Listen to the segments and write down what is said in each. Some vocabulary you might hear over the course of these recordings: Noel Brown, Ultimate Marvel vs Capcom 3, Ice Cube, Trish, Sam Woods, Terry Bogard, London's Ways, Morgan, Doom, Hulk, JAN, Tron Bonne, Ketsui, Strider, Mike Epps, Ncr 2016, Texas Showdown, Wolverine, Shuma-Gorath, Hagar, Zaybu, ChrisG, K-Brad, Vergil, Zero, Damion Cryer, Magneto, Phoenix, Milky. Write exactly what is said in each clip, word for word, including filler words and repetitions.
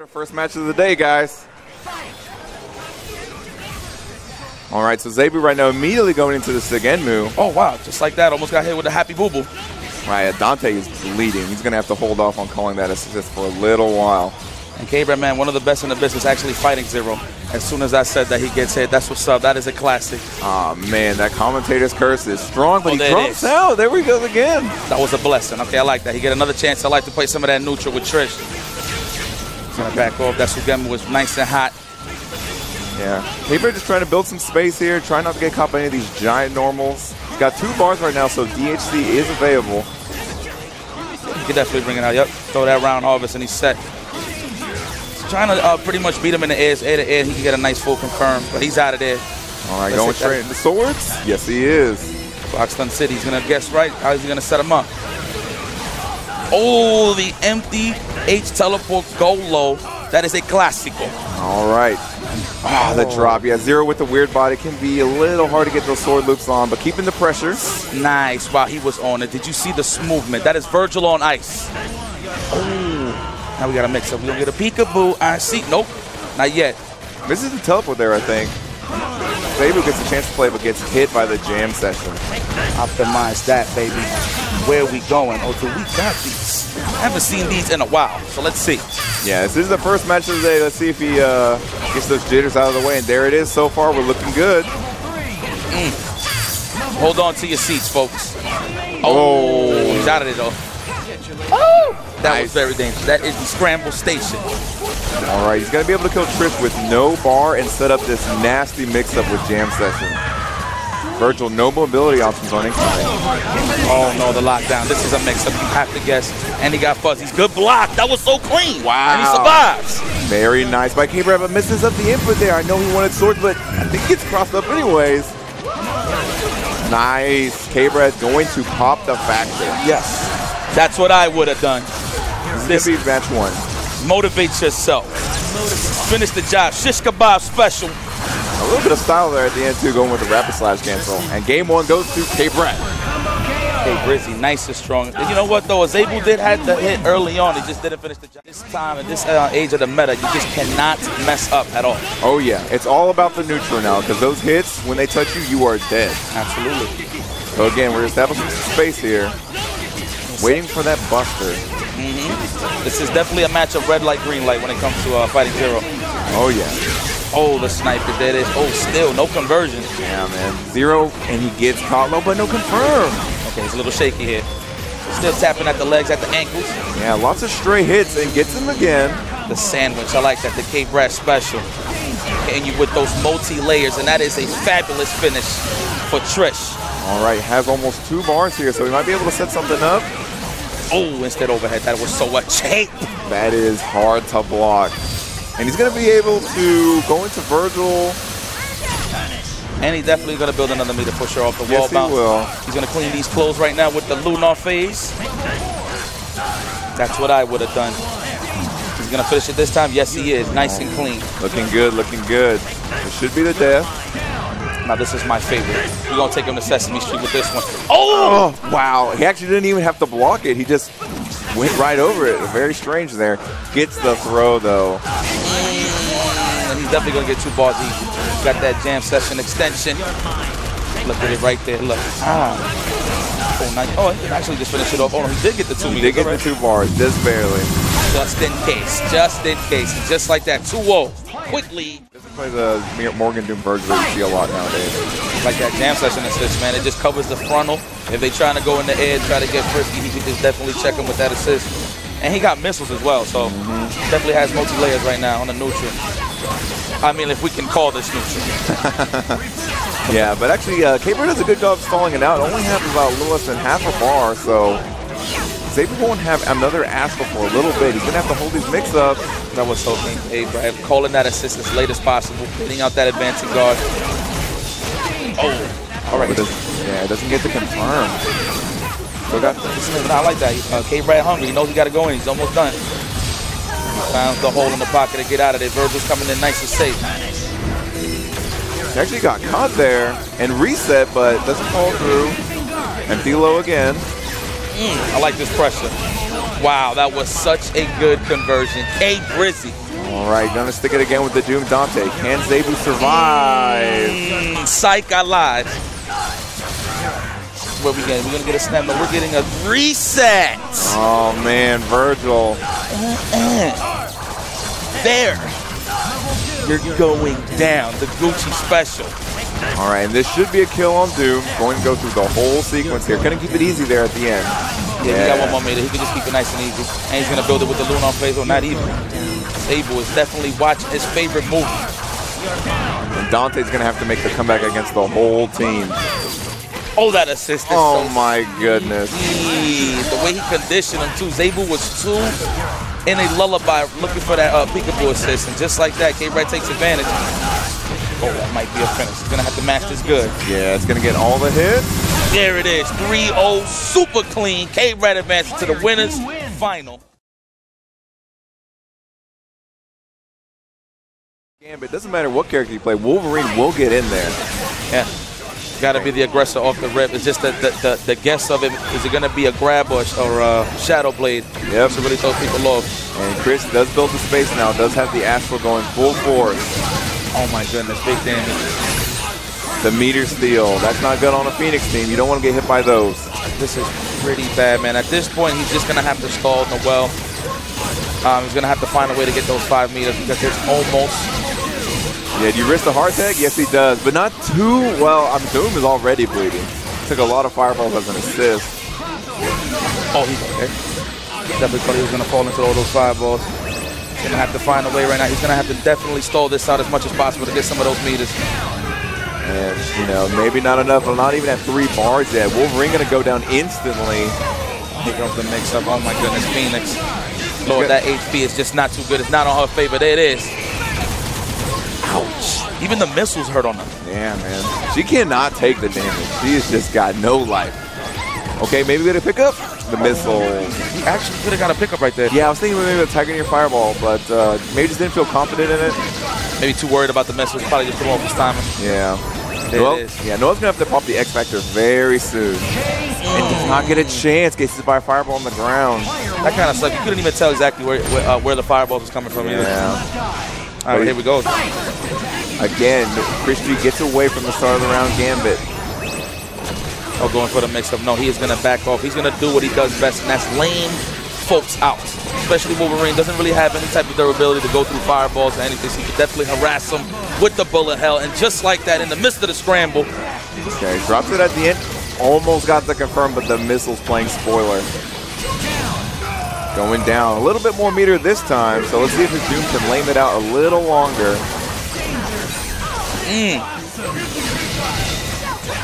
Our first match of the day, guys. All right, so Zaybu right now immediately going into the Sigenmu. Oh, wow. Just like that. Almost got hit with a happy boo-boo. Right, Dante is bleeding. He's going to have to hold off on calling that assist for a little while. And K-Brad, man, one of the best in the business, actually fighting Zero. As soon as I said that he gets hit, that's what's up. That is a classic. Oh, man, that commentator's curse is strong, but oh, he drops out. There we go again. That was a blessing. Okay, I like that. He get another chance. I like to play some of that neutral with Trish. He's going to back off. That Sugenmu was nice and hot. Yeah. K-Brad just trying to build some space here, trying not to get caught by any of these giant normals. He's got two bars right now, so D H C is available. He can definitely bring it out. Yep. Throw that round harvest, and he's set. Trying to uh, pretty much beat him in the air, air to air. He can get a nice full confirm, but he's out of there. All right, going straight into swords. Yes, he is. Boxton City. He's gonna guess right. How is he gonna set him up? Oh, the empty H teleport go low. That is a classical. All right. Ah, oh, the drop. Yeah, Zero with the weird body can be a little hard to get those sword loops on, but keeping the pressure. Nice. Wow, he was on it. Did you see this movement? That is Vergil on ice. Oh. Now we got a mix-up. We're going to get a peekaboo. I see. Nope. Not yet. This is the teleport there, I think. Zaybu gets a chance to play, but gets hit by the jam session. Optimize that, baby. Where we going? Oh, do we got these? I haven't seen these in a while, so let's see. Yeah, this is the first match of the day. Let's see if he uh, gets those jitters out of the way. And there it is. So far, we're looking good. Mm. Hold on to your seats, folks. Oh, oh. He's out of it, though. Oh! That nice. Was very dangerous. That is the scramble station. All right, he's going to be able to kill Trish with no bar and set up this nasty mix-up with jam session. Vergil, no mobility options on him. Oh, no, the lockdown. This is a mix-up. You have to guess. And he got fuzzies. Good block. That was so clean. Wow. And he survives. Very nice by K-Brad, but misses up the input there. I know he wanted swords, but I think he gets crossed up anyways. Nice. K-Brad's going to pop the factor. Yes. That's what I would have done. This is match one. Motivate yourself. Finish the job. Shish kebab special. A little bit of style there at the end, too, going with the rapid slash cancel. And game one goes to K-Brad. Hey, Brizzy, nice and strong. You know what, though? Zaybu did have the hit early on. He just didn't finish the job. This time, at this uh, age of the meta, you just cannot mess up at all. Oh, yeah. It's all about the neutral now, because those hits, when they touch you, you are dead. Absolutely. So, again, we're establishing some space here. Waiting for that buster. Mm-hmm. This is definitely a match of red light, green light when it comes to uh, fighting Zero. Oh, yeah. Oh, the sniper. There it is. Oh, still. No conversion. Yeah, man. Zero, and he gets caught low, but no confirm. Okay, he's a little shaky here. Still tapping at the legs, at the ankles. Yeah, lots of stray hits, and gets him again. The sandwich. I like that. The K-Brad special. And you with those multi-layers, and that is a fabulous finish for Trish. All right, has almost two bars here, so he might be able to set something up. Oh, instead overhead. That was so much hate. That is hard to block. And he's going to be able to go into Vergil. And he's definitely going to build another meter pusher off the yes, wall bounce. He will. He's going to clean these clothes right now with the lunar phase. That's what I would have done. He's going to finish it this time. Yes, he is. Nice and clean. Looking good, looking good. It should be the death. Now, this is my favorite. We're going to take him to Sesame Street with this one. Oh! oh! Wow. He actually didn't even have to block it. He just went right over it. Very strange there. Gets the throw, though. And he's definitely going to get two balls easy. Got that jam session extension. Look at it right there. Look. Ah. Oh, nice. Oh, he actually just finished it off. Oh, no, he did get the two. He did get right? the two bars. Just barely. Just in case. Just in case. Just like that. two oh. Quickly. Play the Morgan Doom Burglar you see a lot nowadays. Like that jam session assist, man. It just covers the frontal. If they're trying to go in the air, try to get frisky, he can just definitely check him with that assist. And he got missiles as well, so mm-hmm. definitely has multi-layers right now on the neutral. I mean, if we can call this neutral. Yeah, but actually, uh, K-Brad does a good job stalling it out. Only have about Lewis and half a bar, so Zaybu won't have another asshole for a little bit. He's going to have to hold these mix-ups. That was so clean. Hey, Brad, calling that assist as late as possible, getting out that advancing guard. Oh, all right. It doesn't, yeah, it doesn't get to confirm. So got, I like that. Uh, K-Brad hungry. He knows he got to go in. He's almost done. Found the hole in the pocket to get out of there. Vergil's coming in nice and safe. He actually got caught there and reset, but doesn't fall through. And Thilo again. Mm, I like this pressure. Wow, that was such a good conversion. Hey, Brizzy. All right, gonna stick it again with the Doom Dante. Can Zaybu survive? Mm, psych, I lied. What we getting? We're gonna get a snap, but we're getting a reset. Oh man, Vergil. There. You're going down. The Gucci special. All right, and this should be a kill on Doom. Going to go through the whole sequence here. Going to keep it easy there at the end. Yeah, yeah. He got one more meter. He can just keep it nice and easy. And he's going to build it with the Luna on plays or not even. Zaybu is definitely watching his favorite movie. And Dante's going to have to make the comeback against the whole team. Oh, that assist. Oh, so my goodness. Geez, the way he conditioned him, too. Zaybu was too in a lullaby looking for that uh, peekaboo assist. And just like that, K-Brad takes advantage. Oh, that might be a finish. He's gonna have to match this good. Yeah, it's gonna get all the hits. There it is, three oh, super clean. K-Brad advances to the winners final. Gambit, doesn't matter what character you play, Wolverine will get in there. Yeah, gotta be the aggressor off the rip. It's just that the, the, the guess of it, is it gonna be a grab or, or a shadow blade? Yep. To really throw people off. And Chris does build the space now, does have the Astral going full force. Oh my goodness, big damage. The meter steal, that's not good on a Phoenix team. You don't want to get hit by those. This is pretty bad, man. At this point, he's just going to have to stall Noel. Um, he's going to have to find a way to get those five meters because it's almost... Yeah, do you risk the hard tag? Yes, he does, but not too well. I mean, Doom is already bleeding. Took a lot of fireballs as an assist. Oh, he's okay. Definitely thought he was going to fall into all those fireballs. He's gonna have to find a way right now. He's gonna have to definitely stall this out as much as possible to get some of those meters. And, you know, maybe not enough. Well, not even at three bars yet. Wolverine gonna go down instantly. Here comes the mix up. Oh my goodness, Phoenix. Lord, that H P is just not too good. It's not on her favor. There it is. Ouch. Even the missiles hurt on her. Yeah, man. She cannot take the damage. She has just got no life. Okay, maybe we gotta pick up the missile. You actually could have got a pickup right there. Yeah, I was thinking maybe a tiger in your fireball, but uh, maybe just didn't feel confident in it. Maybe too worried about the missile. Probably just threw off his timing. Yeah. There Noel, it is. Yeah, Noel's gonna have to pop the X Factor very soon. And does not get a chance. Gets hit by a fireball on the ground. That kind of sucks. You couldn't even tell exactly where where, uh, where the fireball was coming from. Yeah. Either. All right, here we go. Again, ChrisG gets away from the start of the round gambit. Oh, going for the mix-up. No, he is going to back off. He's going to do what he does best, and that's lane folks out. Especially Wolverine doesn't really have any type of durability to go through fireballs or anything, so he could definitely harass him with the bullet hell. And just like that, in the midst of the scramble. Okay, drops it at the end. Almost got the confirm, but the missile's playing spoiler. Going down. A little bit more meter this time, so let's see if his Doom can lame it out a little longer. Mm.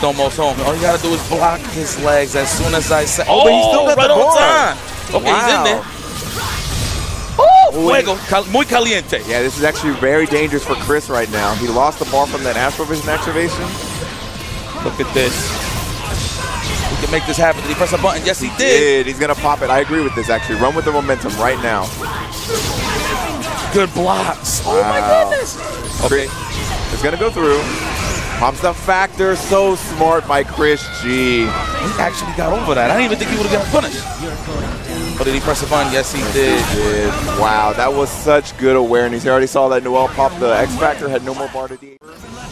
Almost home. All you gotta do is block his legs as soon as I say. Oh, oh, but he's still got right the on time. Okay, wow. He's in there. Oh, fuego, Cal muy caliente. Yeah, this is actually very dangerous for Chris right now. He lost the ball from that Astrovision activation. Look at this. He can make this happen. Did he press a button? Yes, he, he did. did. He's gonna pop it. I agree with this. Actually, run with the momentum right now. Good blocks. Wow. Oh my goodness. Okay, it's gonna go through. Pops the factor, so smart by ChrisG. He actually got over that. I didn't even think he would have gotten punished. But did he press the button? Yes, he did. He did. Wow, that was such good awareness. He already saw that Noel pop the X Factor, had no more bar to D.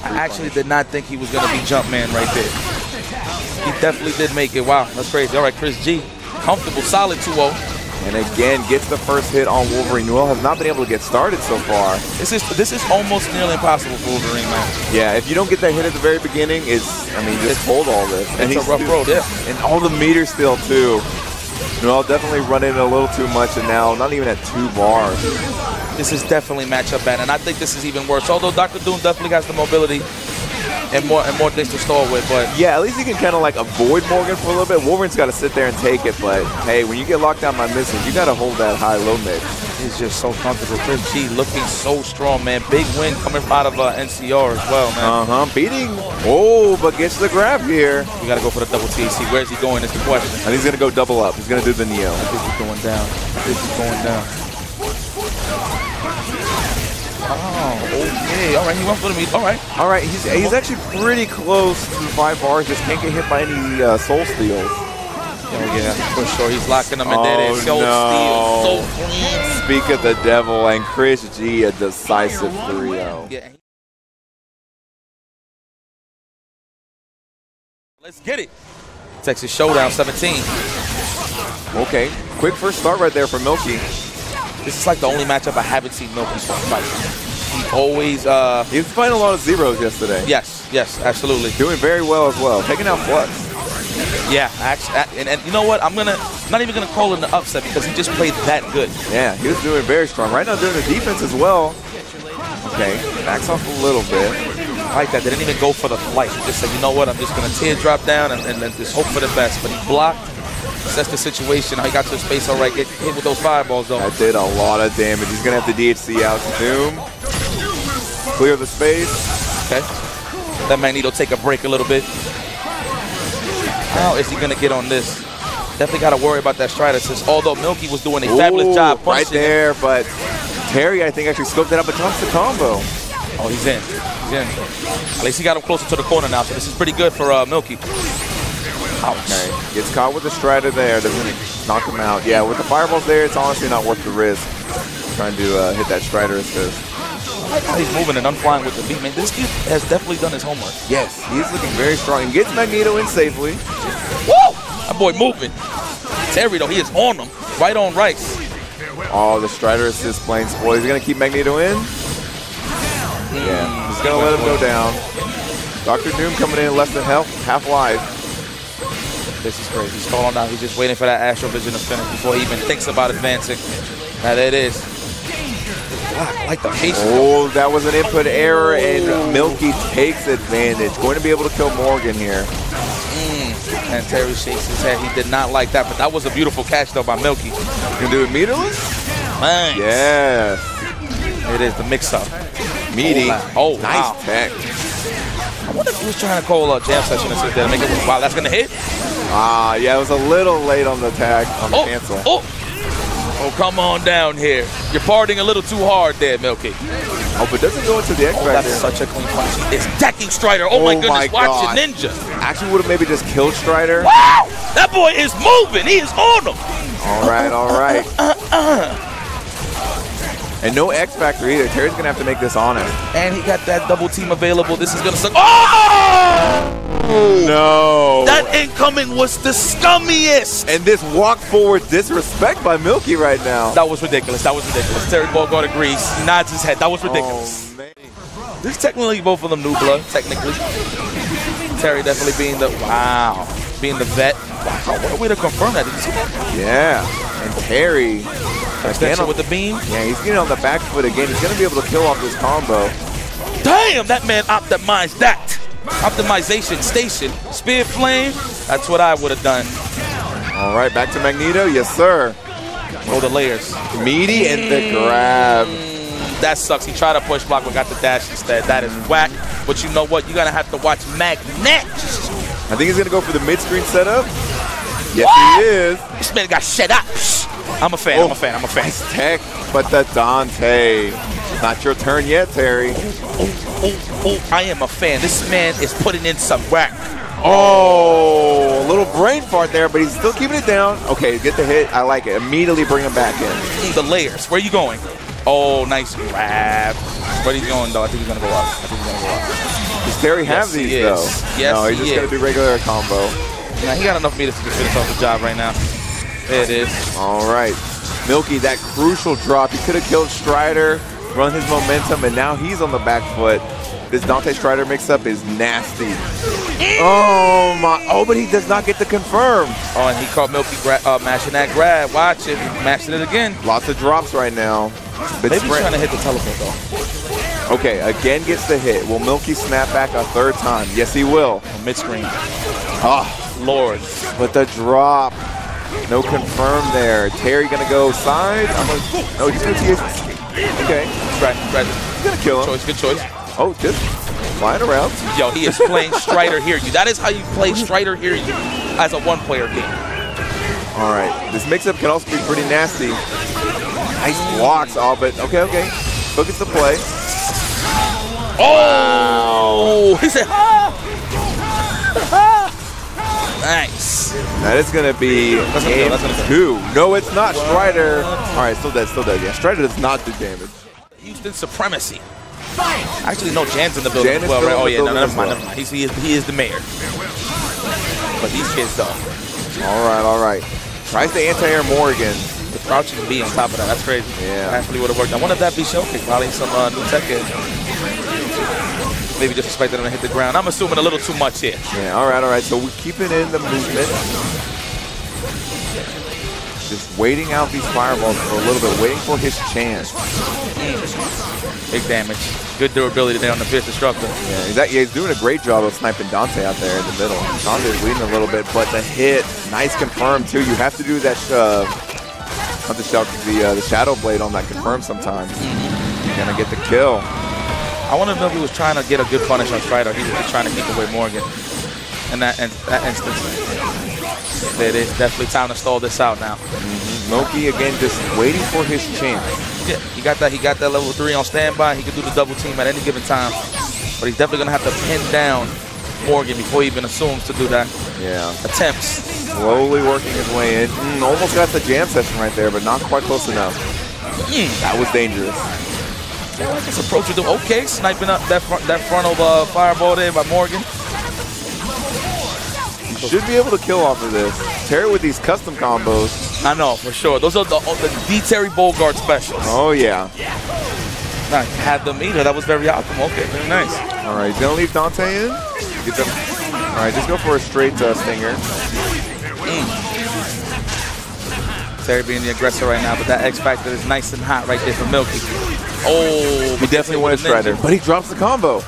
I actually did not think he was going to be Jumpman right there. He definitely did make it. Wow, that's crazy. All right, ChrisG, comfortable, solid two oh. And again, gets the first hit on Wolverine. Noel has not been able to get started so far. This is this is almost nearly impossible for Wolverine, man. Yeah, if you don't get that hit at the very beginning, it's, I mean, just it's, hold all this. And it's a rough too, road, yeah. And all the meters still, too. Noel definitely running a little too much, and now not even at two bars. This is definitely matchup bad, and I think this is even worse. Although Doctor Doom definitely has the mobility and more and more things to stall with, but yeah, at least he can kind of like avoid Morgan for a little bit. Wolverine's got to sit there and take it, but hey, when you get locked down by missiles, you got to hold that high-low mix. He's just so comfortable. ChrisG looking so strong, man. Big win coming out of uh, N C R as well, man. Uh huh. Beating. Oh, but gets the grab here. We got to go for the double T C. Where's he going? Is the question. And he's gonna go double up. He's gonna do the Neo. I think he's going down. I think he's going down. Oh, okay. All right, he went for the meat. All right. All right, he's, he's actually pretty close to five bars. Just can't get hit by any uh, soul steals. Oh, yeah, for sure. He's locking him in oh, there. So no. Steal. So clean. Speak of the devil, and ChrisG, a decisive three oh. Yeah. Let's get it. Texas Showdown seventeen. Okay, quick first start right there for Milky. This is like the only matchup I haven't seen Milky fight. He always, uh... he was fighting a lot of zeros yesterday. Yes, yes, absolutely. Doing very well as well. Taking out Flux. Yeah, actually, and, and you know what? I'm gonna I'm not even gonna call it an upset because he just played that good. Yeah, he was doing very strong. Right now, doing the defense as well. Okay, backs off a little bit. I like that. They didn't even go for the flight. He just said, you know what? I'm just gonna teardrop down and, and, and just hope for the best. But he blocked. That's the situation. He got to his face all right. Get hit with those fireballs though. That did a lot of damage. He's gonna have to D H C out. Doom. Clear the space. Okay. That Magneto take a break a little bit. How is he going to get on this? Definitely got to worry about that Strider since although Milky was doing a fabulous Ooh, job punching right there, him. But Terry, I think, actually scoped it up, but comes to combo. Oh, he's in. He's in. At least he got him closer to the corner now, so this is pretty good for uh, Milky. Ouch. Okay. Gets caught with the Strider there. Doesn't knock him out. Yeah, with the fireballs there, it's honestly not worth the risk. Trying to uh, hit that Strider as fast. I like how he's moving and unflying with the beat, man. This kid has definitely done his homework. Yes, he's looking very strong and gets Magneto in safely. Woo! That boy moving. Terry, though, he is on him. Right on Rice. Oh, the Strider assist playing spoil. He's going to keep Magneto in. Yeah, he's going to let him go down. Doctor Doom coming in less than half, half life. This is crazy. He's calling out. He's just waiting for that Astral Vision to finish before he even thinks about advancing. Now, there it is. I like the pace. Oh, that was an input error, and Milky takes advantage. Going to be able to kill Morgan here. Mm. And Terry shakes his head. He did not like that, but that was a beautiful catch, though, by Milky. You can do it immediately? Nice. Yeah. It is the mix-up. Meaty. Oh, nice wow. Tech. I wonder if he was trying to call a jam session and sit there and make it look, wow, that's going to hit? Ah, yeah, it was a little late on the tag, on the oh, cancel. Oh. Oh, come on down here. You're partying a little too hard there, Milky. Oh, but doesn't go into the X-Factor. Oh, that's such a clean punch. It's decking Strider. Oh, oh my goodness. My Watch God. Your ninja. Actually would have maybe just killed Strider. Wow! That boy is moving. He is on him. All right, all right. Uh, uh, uh, uh. And no X-Factor either. Terry's going to have to make this honest. And he got that double team available. This is going to suck. Oh! No. That incoming was the scummiest. And this walk forward disrespect by Milky right now. That was ridiculous. That was ridiculous. Terry Bogard agrees. He nods his head. That was ridiculous. Oh, man. This is technically both of them new blood, technically. Terry definitely being the, wow, being the vet. Wow, what a way to confirm that. Did you see that? Yeah. And Terry. Extension on, with the beam. Yeah, he's getting on the back foot again. He's going to be able to kill off this combo. Damn, that man optimized that. Optimization station, spear flame. That's what I would have done. All right, back to Magneto. Yes, sir. Roll the layers. Meaty and the grab. Mm, that sucks. He tried to push block, but got the dash instead. That is whack. But you know what? You're going to have to watch Magnet. I think he's going to go for the mid-screen setup. Yes, what? He is. This man got shut up. I'm a fan. Oh, I'm a fan. I'm a fan. Nice tech, but the Dante. Not your turn yet, Terry. Oh, oh, oh, I am a fan. This man is putting in some whack. Oh, a little brain fart there, but he's still keeping it down. Okay, get the hit. I like it. Immediately bring him back in. The layers. Where are you going? Oh, nice grab. Where he's going, though? I think he's going to go up. I think he's going to go up. Does Terry have yes, these, he is. though? Yes, No, he's he just going to do regular combo. Nah, he got enough meters to finish off the job right now. There it is. All right. Milky, that crucial drop. He could have killed Strider. Run his momentum, and now he's on the back foot. This Dante Strider mix-up is nasty. Oh, my. Oh, but he does not get to confirm. Oh, and he caught Milky gra uh, mashing that grab. Watch it. Mashing it again. Lots of drops right now. But maybe he's trying to hit the telephone, though. Okay, again gets the hit. Will Milky snap back a third time? Yes, he will. Mid-screen. Oh, Lord. But the drop. No confirm there. Terry going to go side. I'm gonna, no, he's going to Okay, Strider. Strider. He's going to kill him. Good choice, good choice. Oh, just flying around. Yo, he is playing Strider Hear You. That is how you play Strider Hear You as a one-player game. All right. This mix-up can also be pretty nasty. Nice blocks, all but okay, okay. Focus the play. Oh! Wow. He said, ah! Ah! Nice. That is going to be that's gonna game go, that's gonna two. Go. No, it's not. Strider. All right, still dead, still dead. Yeah, Strider does not do damage. Houston supremacy. Actually, no, Jan's in the building Jan as well, right? Oh, yeah, no, never mind, never mind. He's, he, is, he is the mayor. But these kids, though. All right, all right. Tries to anti-air Morgan. The crouching B on top of that. That's crazy. Yeah. That actually would have worked. I wonder if that be showcase. Probably some uh, new tech in. Maybe just expect them to hit the ground. I'm assuming a little too much here. Yeah, all right, all right. So we're keeping in the movement. Just waiting out these fireballs for a little bit, waiting for his chance. Big damage. Good durability there on the Fierce Destructor. Yeah, he's, at, yeah, he's doing a great job of sniping Dante out there in the middle. Dante's leading a little bit, but the hit, nice confirm too. You have to do that, uh, not the, shot, the, uh, the Shadow Blade on that confirm sometimes. You're gonna get the kill. I want to know if he was trying to get a good punish on Strider. He was trying to keep away Morgan in that, in, that instance. It is definitely time to stall this out now. Mm-hmm. Milky again just waiting for his chance. Yeah, he got that. He got that level three on standby. He could do the double team at any given time, but he's definitely gonna have to pin down Morgan before he even assumes to do that. Yeah. Attempts. Slowly working his way in. Mm, almost got the jam session right there, but not quite close enough. Mm. That was dangerous. This approach with the okay, sniping up that front, that front of uh, fireball there by Morgan. Should be able to kill off of this. Terry with these custom combos. I know, for sure. Those are the, the, the Terry Bogard specials. Oh, yeah. Nah, had them either. That was very optimal. Okay, very nice. All right, he's going to leave Dante in. Get them. All right, just go for a straight uh, stinger. Mm. Terry being the aggressor right now, but that X Factor is nice and hot right there for Milky. Oh, he definitely went Strider, but he drops the combo.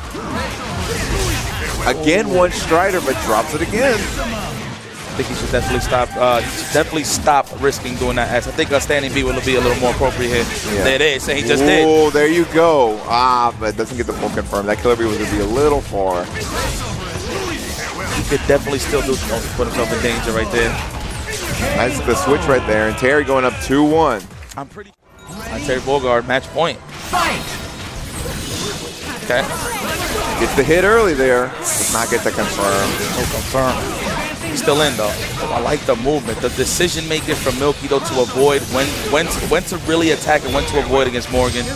Again, one Strider, but drops it again. I think he should definitely stop. Uh, he should definitely stop risking doing that X. I think a standing B would be a little more appropriate here. Yeah. There it is, and he just Whoa, did. Oh, there you go. Ah, but doesn't get the full confirm. That killer B would be a little far. He could definitely still do oh, put himself in danger right there. Nice the switch right there, and Terry going up two one. I'm pretty. I'm Terry Bogard, match point. Fight. Okay. Gets the hit early there. Does not get the confirm. No confirm. He's still in though. Oh, I like the movement. The decision making from Milky though to avoid when when to, when to really attack and when to avoid against Morgan. All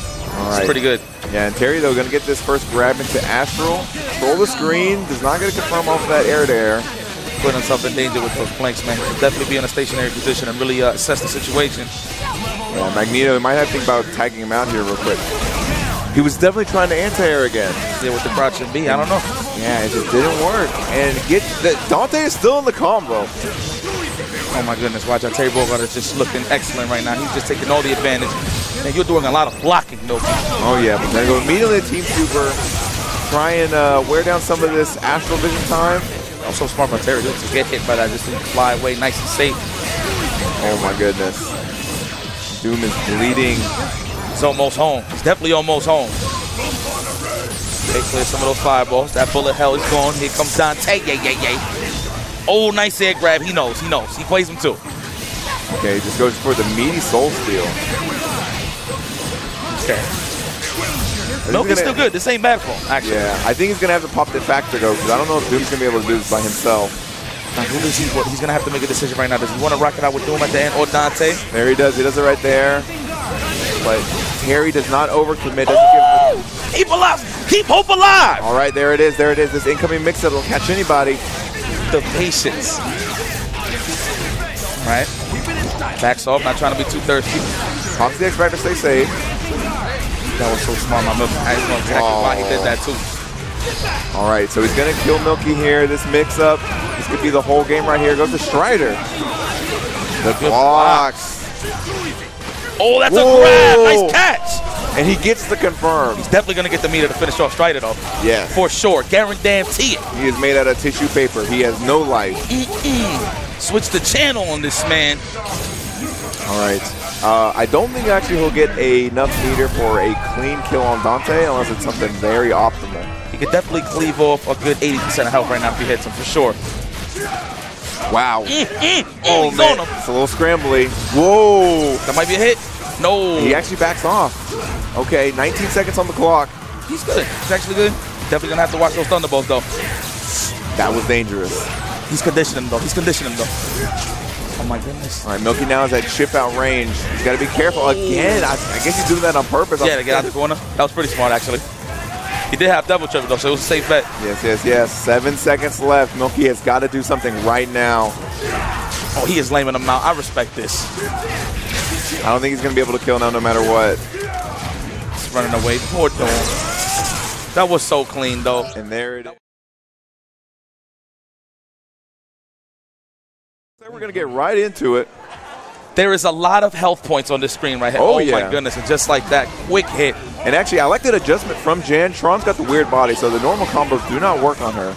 right. It's pretty good. Yeah, and Terry though gonna get this first grab into Astral. Roll the screen. Does not get a confirm off that air to air. Putting himself in danger with those flanks, man. He'll definitely be in a stationary position and really uh, assess the situation. Yeah, Magneto. He might have to think about tagging him out here real quick. He was definitely trying to anti-air again. Yeah, with the crouch and B, I don't know. Yeah, it just didn't work. And get the, Dante is still in the combo. Oh my goodness, watch out. Terry Bogard is just looking excellent right now. He's just taking all the advantage. And you're doing a lot of blocking, though. Oh yeah, but then go immediately to Team Super. Try and uh, wear down some of this Astral Vision time. I'm so smart by Terry to get hit by that. Just to fly away nice and safe. Oh my goodness. Doom is bleeding. He's almost home. He's definitely almost home. They clear some of those fireballs. That bullet hell is gone. Here comes Dante. Yay, yay, yay. Oh, nice air grab. He knows. He knows. He plays him too. Okay, just goes for the meaty soul steal. Okay. Nope, it's still good. This ain't bad for him, actually. Yeah, I think he's going to have to pop the factor, though, because I don't know if Doom's going to be able to do this by himself. Now, who is he? He's going to have to make a decision right now. Does he want to rock it out with Doom at the end or Dante? There he does. He does it right there. But Terry does not overcommit. Doesn't oh! give Keep alive! Keep hope alive! All right, there it is. There it is. This incoming mix-up will catch anybody. The patience. All right. Backs off. Not trying to be too thirsty. Pops the X-Factor. Stay safe. That was so smart. My Milky. I just know exactly oh. why he did that, too. All right, so he's going to kill Milky here. This mix-up. This could be the whole game right here. Goes to Strider. The blocks. Oh, that's Whoa. a grab. Nice catch. And he gets the confirm. He's definitely going to get the meter to finish off Strider, though. Yeah. For sure. Guarantee it. He is made out of tissue paper. He has no life. Mm-mm. Switch the channel on this man. All right. Uh, I don't think actually he'll get a, enough meter for a clean kill on Dante unless it's something very optimal. He could definitely cleave off a good eighty percent of health right now if he hits him, for sure. Wow. Mm, mm, mm, oh, man. It's a little scrambly. Whoa. That might be a hit. No. He actually backs off. Okay, nineteen seconds on the clock. He's good. He's actually good. Definitely going to have to watch those Thunderbolts, though. That was dangerous. He's conditioning him, though. He's conditioning him, though. Oh, my goodness. All right, Milky now is at chip-out range. He's got to be careful. Again, I, I guess he's doing that on purpose. Yeah, to get out the corner. That was pretty smart, actually. He did have double triple, though, so it was a safe bet. Yes, yes, yes. Seven seconds left. Milky has got to do something right now. Oh, he is laming him out. I respect this. I don't think he's going to be able to kill now no matter what. He's running away. Poor Doom. That was so clean, though. And there it is. We're going to get right into it. There is a lot of health points on this screen right here. Oh, oh yeah. My goodness. And just like that, quick hit. And actually, I like that adjustment from Jan. Tron's got the weird body, so the normal combos do not work on her.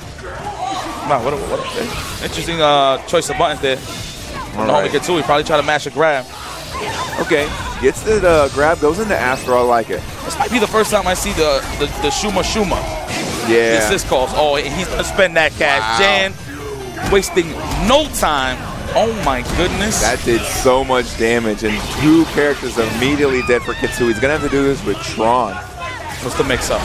Wow, what a, what a interesting uh, choice of buttons there. All right. The homie Ketsui probably try to match a grab. Okay. Gets the uh, grab, goes into Astro. I like it. This might be the first time I see the, the, the Shuma Shuma. Yeah. Gets this calls. Oh, and he's going to spend that cash. Wow. Jan wasting no time. Oh my goodness. That did so much damage, and two characters immediately dead for Ketsui. He's going to have to do this with Tron. What's the mix-up?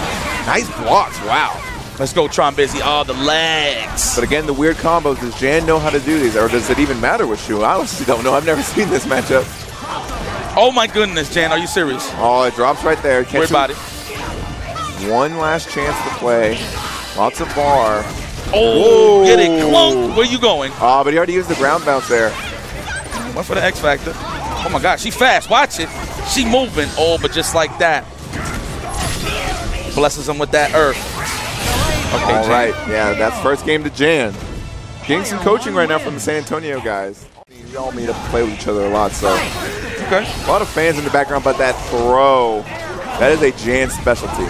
Nice blocks. Wow. Let's go, Tron busy. Oh, the legs. But again, the weird combos. Does Jan know how to do these, or does it even matter with Shuma? I honestly don't know. I've never seen this matchup. Oh my goodness, Jan, are you serious? Oh, it drops right there. Catch Weird body. One last chance to play. Lots of bar. Oh, whoa. Get it, clunk. Where you going? Oh, but he already used the ground bounce there. Went for the X Factor. Oh my God, she fast. Watch it. She moving. Oh, but just like that. Blesses him with that earth. Okay, all Jan. Right. Yeah, that's first game to Jan. Getting some coaching right now from the San Antonio guys. Y'all meet up and play with each other a lot, so. Okay. A lot of fans in the background, but that throw, that is a Jan specialty.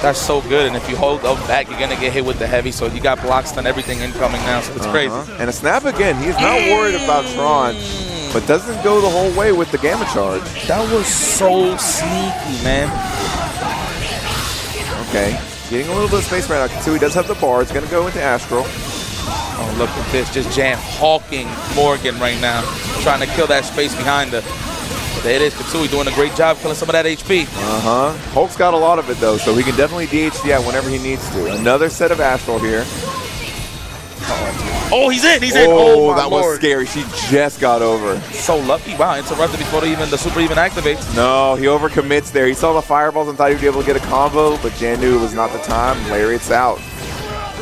That's so good, and if you hold up back, you're going to get hit with the heavy, so you got blocks on everything incoming now, so it's uh-huh. crazy. And a snap again. He's not worried about Tron, but doesn't go the whole way with the Gamma Charge. That was so sneaky, man. Okay. Getting a little bit of space right now. Ketsui does have the bar. It's going to go into Astral. Oh, look at this. Just Jan hawking Morgan right now, trying to kill that space behind her. But there it is. Ketsui doing a great job killing some of that H P. Uh-huh. Hulk's got a lot of it, though, so he can definitely D H C out whenever he needs to. Another set of Astral here. Oh, he's in. He's in. Oh, oh that Lord. Was scary. She just got over. So lucky. Wow, interrupted before even the super even activates. No, he overcommits there. He saw the fireballs and thought he'd be able to get a combo, but Jan knew it was not the time. Lariat's out.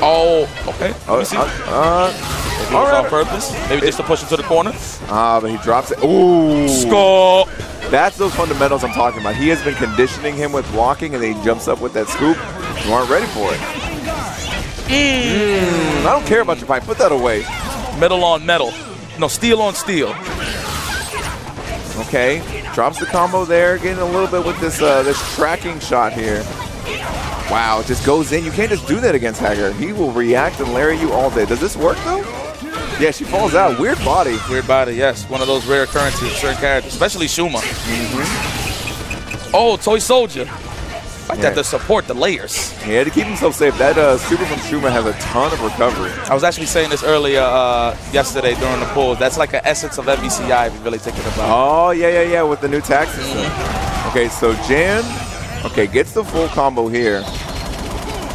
Oh, okay. Let me see. Uh, uh, Maybe it was on purpose. Maybe it, just to push him to the corner. Ah, uh, but he drops it. Ooh. Score. That's those fundamentals I'm talking about. He has been conditioning him with blocking, and then he jumps up with that scoop. You aren't ready for it. Mm. Mm, I don't care about your pipe. Put that away. Metal on metal. No, steel on steel. Okay. Drops the combo there. Getting a little bit with this uh, this tracking shot here. Wow, just goes in. You can't just do that against Hagar. He will react and lariat you all day. Does this work, though? Yeah, she falls out. Weird body. Weird body, yes. One of those rare occurrences, certain characters, especially Shuma. Mm-hmm. Oh, Toy Soldier. I like yeah. that to support the layers. Yeah, to keep himself safe. That uh, super from Shuma has a ton of recovery. I was actually saying this earlier uh, yesterday during the pulls. That's like an essence of M V C I if you really take it about. Oh, yeah, yeah, yeah, with the new tax system. Mm-hmm. Okay, so Jan... Okay, gets the full combo here.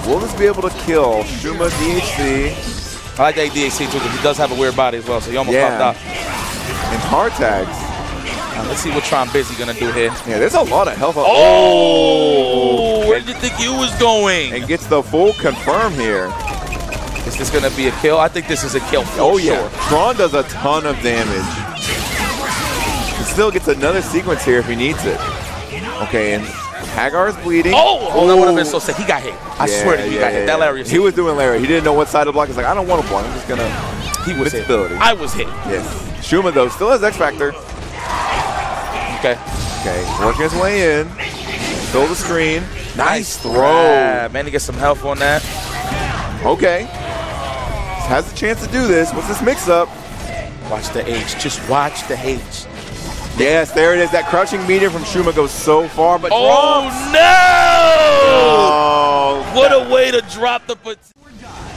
Will this be able to kill Shuma D H C? I like that D H C too, because he does have a weird body as well, so he almost yeah. popped out. And hard tags. Now let's see what Tron Busy gonna do here. Yeah, there's a lot of health. Oh! oh. Where did you think you was going? And gets the full confirm here. Is this gonna be a kill? I think this is a kill for oh, sure. Yeah. Tron does a ton of damage. He still gets another sequence here if he needs it. Okay, and... Hagar's bleeding. Oh, oh, that would have been so sick. He got hit. I yeah, swear to you, he yeah, got yeah, hit. That Larry. He was doing Larry. He didn't know what side to block. He's like, I don't want to block. I'm just going to. He was hit. I was hit. Yes. Shuma, though, still has X Factor. Okay. Okay. Working his way in. Stole the screen. Nice, nice throw. Yeah, man, he gets some health on that. Okay. Has the chance to do this. What's this mix up? Watch the H. Just watch the H. Yes, there it is. That crouching meteor from Shuma goes so far, but oh drops. No! Oh, what God. A way to drop the put.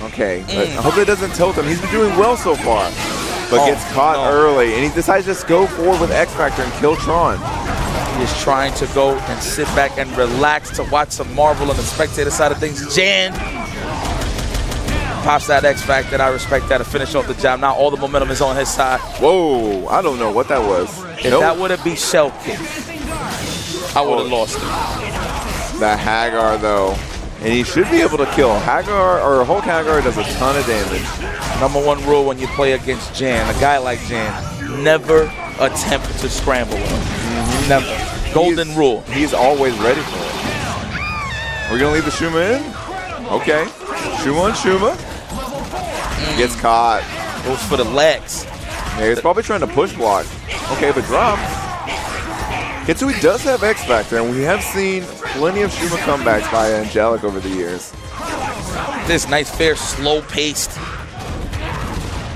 Okay, mm. but I hope it doesn't tilt him. He's been doing well so far, but oh, gets caught no. early, and he decides to just go forward with X Factor and kill Tron. He is trying to go and sit back and relax to watch some Marvel on the spectator side of things. Jan pops that X Factor. I respect that to finish off the job. Now all the momentum is on his side. Whoa, I don't know what that was. If nope. that would have been shell kick, I would have oh. lost it. That Hagar, though. And he should be able to kill. Hagar, or Hulk Hagar, does a ton of damage. Number one rule when you play against Jan, a guy like Jan, never attempt to scramble him. Mm-hmm. Never. Golden he's, rule. He's always ready for it. We're going to leave the Shuma in? Okay. Shuma on Shuma. Mm. Gets caught. Goes for the legs. Yeah, he's probably trying to push block. Okay, but drop. Ketsui does have X Factor, and we have seen plenty of Shuma comebacks by Angelic over the years. This nice, fair, slow paced.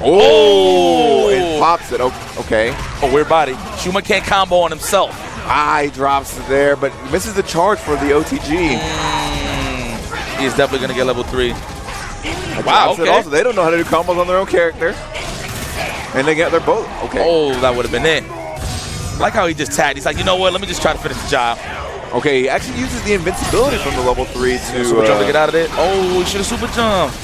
Oh, oh. It pops it. Okay. Oh, weird body. Shuma can't combo on himself. Ah, he drops it there, but misses the charge for the O T G. Mm. He's definitely going to get level three. Wow. Drops okay. it also. They don't know how to do combos on their own character. And they got their boat. Okay. Oh, that would have been it. Like how he just tagged. He's like, you know what? Let me just try to finish the job. Okay, he actually uses the invincibility from the level three to super uh, jump to get out of it. Oh, he should have super jumped.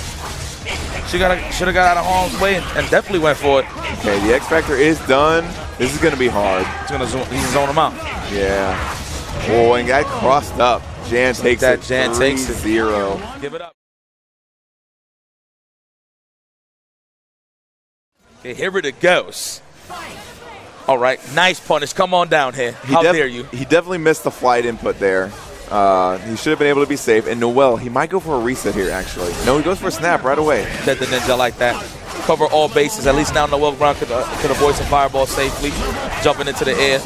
She got should have got out of harm's way and, and definitely went for it. Okay, the X Factor is done. This is gonna be hard. He's gonna zone, he's zone him out. Yeah. Oh, and got crossed up. Jan takes that. It Jan takes it. Zero. Give it up. Okay, here it goes. All right, nice punish. Come on down here. He How dare you? He definitely missed the flight input there. Uh, he should have been able to be safe. And Noel, he might go for a reset here, actually. No, he goes for a snap right away. Dead the ninja like that. Cover all bases. At least now Noel Brown could, uh, could avoid some fireball safely. Jumping into the air.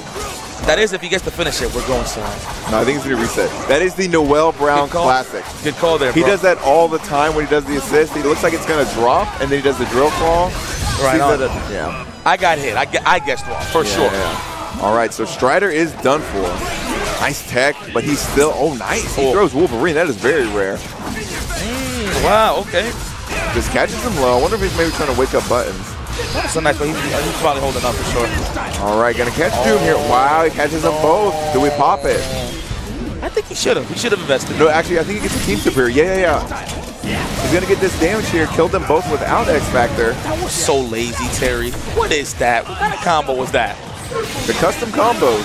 That is if he gets to finish it. We're going somewhere. No, I think it's going to reset. That is the Noel Brown classic. Good call there, bro. He does that all the time when he does the assist. He looks like it's going to drop, and then he does the drill claw. Right on. That, yeah. I got hit. I, gu I guessed wrong, for yeah, sure. Yeah. All right, so Strider is done for. Nice tech, but he's still, oh, nice. He oh. throws Wolverine. That is very rare. Mm, wow, okay. Just catches him low. I wonder if he's maybe trying to wake up buttons. That's a nice one. He's, he's probably holding up for sure. All right, going to catch Doom oh. here. Wow, he catches them both. Do we pop it? I think he should have. He should have invested. No, actually, I think he gets a team superior. Yeah, yeah, yeah. He's going to get this damage here. Killed them both without X Factor. That was so lazy, Terry. What is that? What kind of combo was that? The custom combos.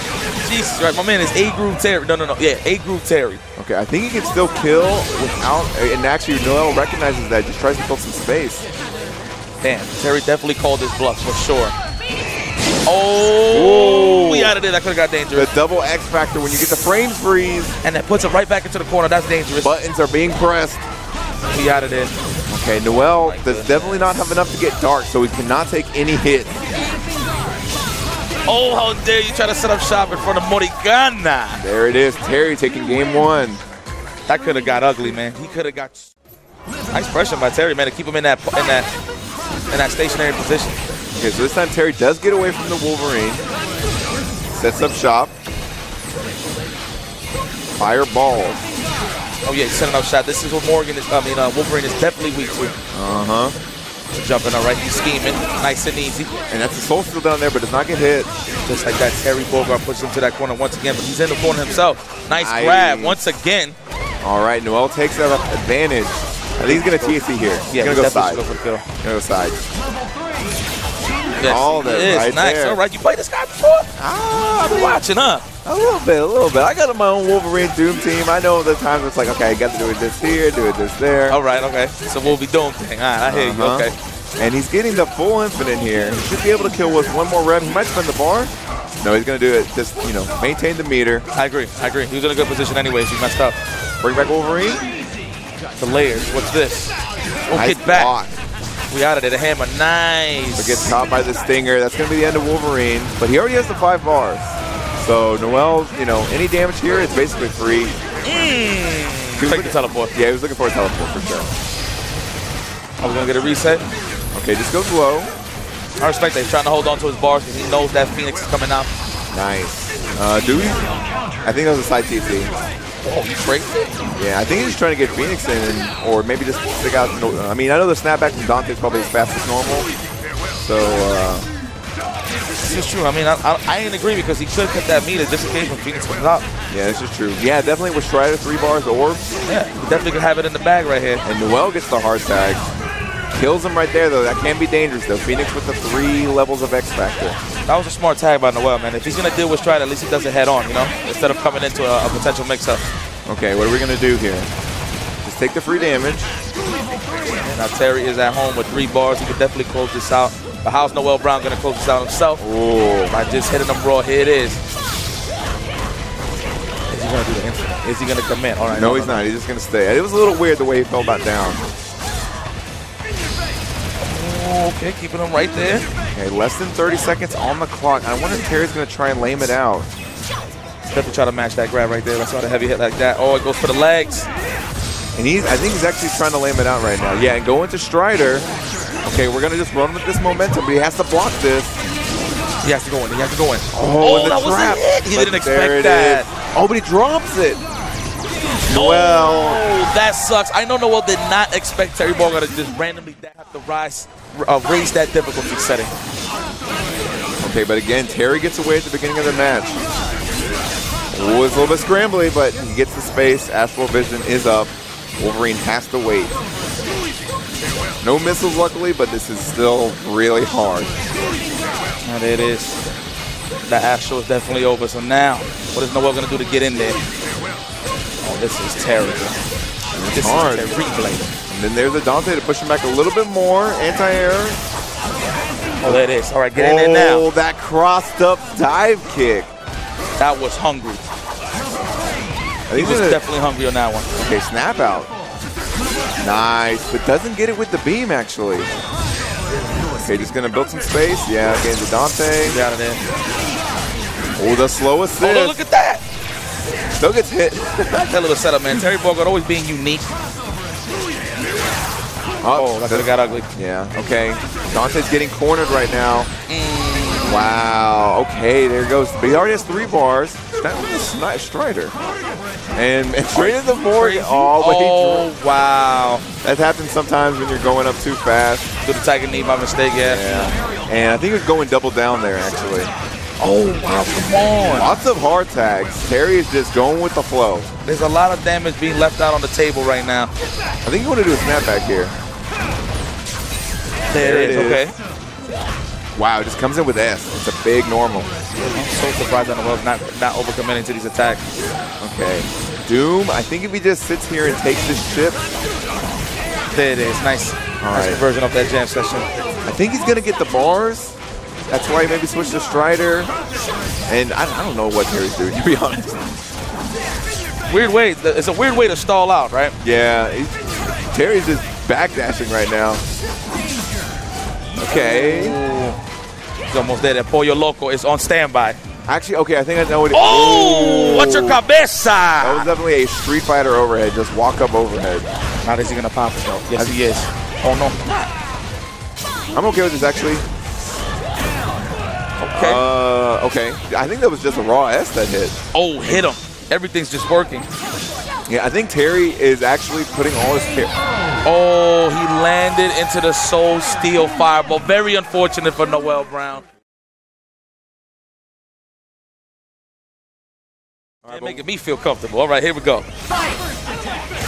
Jesus, right. My man is A-Groove Terry. No, no, no. Yeah, A-Groove Terry. Okay, I think he can still kill without... And actually, Noel recognizes that. Just tries to fill some space. Damn, Terry definitely called his bluff for sure. Oh, Whoa. we out of there. That could have got dangerous. The double X Factor when you get the frame freeze. And that puts it right back into the corner. That's dangerous. Buttons are being pressed. He out of there. Okay, Noel like does this. definitely not have enough to get dark, so he cannot take any hit. Oh, how dare you try to set up shop in front of Morigana. There it is. Terry taking game one. That could have got ugly, man. He could have got... Nice pressure by Terry, man, to keep him in that, in that, in that stationary position. Okay, so this time Terry does get away from the Wolverine. Sets up shop. Fireballs. Oh, yeah, he's setting up shot. This is what Morgan is, I mean, uh, Wolverine is definitely weak to. Uh-huh. Jumping, all right, he's scheming. Nice and easy. And that's a soul steal down there, but does not get hit. Just like that, Terry Bogard pushes him to that corner once again, but he's in the corner himself. Nice Aye. grab once again. All right, Noel takes that advantage. I think he's going to T S C here. He's yeah, going to go side. He's going to go side. Yes, all that is right nice. There. All right, you played this guy before? Ah, I've been watching, huh? A little bit, a little bit. I got my own Wolverine Doom team. I know the times it's like, okay, I got to do it this here, do it this there. All right, okay. So we'll be Doom thing. All right, I hear uh-huh. you. Okay. And he's getting the full infinite here. He should be able to kill with one more rep. He might spend the bar. No, he's going to do it. Just, you know, maintain the meter. I agree. I agree. He was in a good position anyways. He messed up. Bring back Wolverine. The layers. What's this? We'll nice get back. Block. We out of there. The hammer. Nice. But gets caught by the stinger. That's going to be the end of Wolverine. But he already has the five bars. So, Noel, you know, any damage here is basically free. Mm. He was looking, the teleport. Yeah, he was looking for a teleport for sure. I was going to get a reset. Okay, just goes low. I respect that. He's trying to hold on to his bars because he knows that Phoenix is coming out. Nice. Uh, do we? I think that was a side T C. Oh, he breaks it? Yeah, I think he's just trying to get Phoenix in, and, or maybe just stick out. I mean, I know the snapback from Dante is probably as fast as normal. So, uh... this is true. I mean, I, I, I ain't agree because he should cut that meter just in case when Phoenix comes up. Yeah, this is true. Yeah, definitely with Strider, three bars, or... Yeah, definitely could have it in the bag right here. And Noel gets the hard tag. Kills him right there, though. That can be dangerous, though. Phoenix with the three levels of X-Factor. That was a smart tag by Noel, man. If he's going to deal with Strider, at least he does it head on, you know, instead of coming into a, a potential mix-up. Okay, what are we going to do here? Just take the free damage. And now Terry is at home with three bars. He could definitely close this out. But how's Noel Brown going to close this out himself? Ooh. By just hitting him raw. Here it is. Gonna do the is he going to come in? All right, no, no, he's no, not. No. He's just going to stay. It was a little weird the way he fell back down. Oh, okay, keeping him right there. Okay, less than thirty seconds on the clock. I wonder if Terry's going to try and lame it out. Definitely try to match that grab right there. That's not a heavy hit like that. Oh, it goes for the legs. And he's, I think he's actually trying to lame it out right now. Yeah, and go into Strider. Okay, we're going to just run with this momentum, but he has to block this. He has to go in. He has to go in. Oh, oh and the that trap. Was it. He but didn't expect that. Is. Oh, but he drops it. Noel. Oh, that sucks. I know Noel did not expect Terry Bogard to just randomly have to rise, uh, raise that difficulty setting. Okay, but again, Terry gets away at the beginning of the match. Ooh, it's a little bit scrambly, but he gets the space. Astral Vision is up. Wolverine has to wait. No missiles, luckily, but this is still really hard. And it is. That Astro is definitely over. So now, what is Noel going to do to get in there? Oh, this is terrible. It's this hard. Is terrible. And then there's a Dante to push him back a little bit more. Anti-air. Oh, there it is. All right, get in oh, there now. Oh, that crossed-up dive kick. That was hungry. He was definitely hungry on that one. Okay, snap out. Nice, but doesn't get it with the beam, actually. Okay, just going to build some space. Yeah, again, the Dante. Get out of there. Oh, the slow assist. Oh, look at that. Still gets hit. That little setup, man. Terry Bogard always being unique. Oh, oh that could have got ugly. Yeah, okay. Dante's getting cornered right now. Mm. Wow. Okay, there goes. But he already has three bars. That was a nice Strider. And, and straight into Morgan. Oh, but oh he wow. That happens sometimes when you're going up too fast. Do the Tiger knee by mistake, yeah. yeah. And I think he was going double down there, actually. Oh, wow, come on. Lots of hard tags. Terry is just going with the flow. There's a lot of damage being left out on the table right now. I think you want to do a snapback here. There, there it is. is. Okay. Wow, it just comes in with S. It's a big normal. I'm so surprised that Noel's not, not overcommitting to these attacks. Okay. Doom, I think if he just sits here and takes this chip. There it is. Nice. All nice right. Conversion of that jam session. I think he's going to get the bars. That's why he maybe switched to Strider. And I, I don't know what Terry's doing, to be honest. Weird way. It's a weird way to stall out, right? Yeah. Terry's just backdashing right now. Okay. Ooh. He's almost there. That Pollo Loco is on standby. Actually, okay, I think I know what it is. Oh! What's your cabeza? That was definitely a Street Fighter overhead. Just walk up overhead. Not is he going to pop it, though. Yes, he is. Oh, no. I'm okay with this, actually. Okay. Uh, okay. I think that was just a raw S that hit. Oh, hit him. Everything's just working. Yeah, I think Terry is actually putting all his care. Oh, he landed into the Soul Steel Fireball. Very unfortunate for Noel Brown. All right, making me feel comfortable. All right, here we go.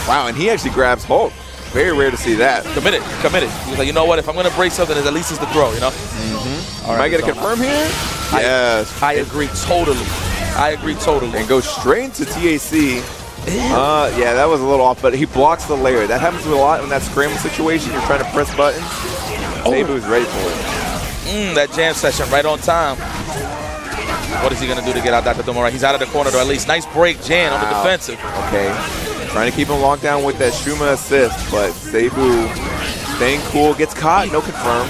Wow, and he actually grabs Hulk. Very rare to see that. Committed, committed. He was like, you know what? If I'm going to break something, at least it's the throw, you know? Mm-hmm. All right, am I going to confirm here? I, yes. I agree totally. I agree totally. And go straight to T A C. Uh, yeah, that was a little off, but he blocks the layer. That happens a lot in that scramble situation. You're trying to press buttons. Zaybu's ready for it. Mm, that jam session right on time. What is he going to do to get out Doctor Doom? All right, he's out of the corner, or at least nice break, Jan, wow. on the defensive. Okay. Trying to keep him locked down with that Shuma assist, but Zaybu staying cool. Gets caught. No confirm.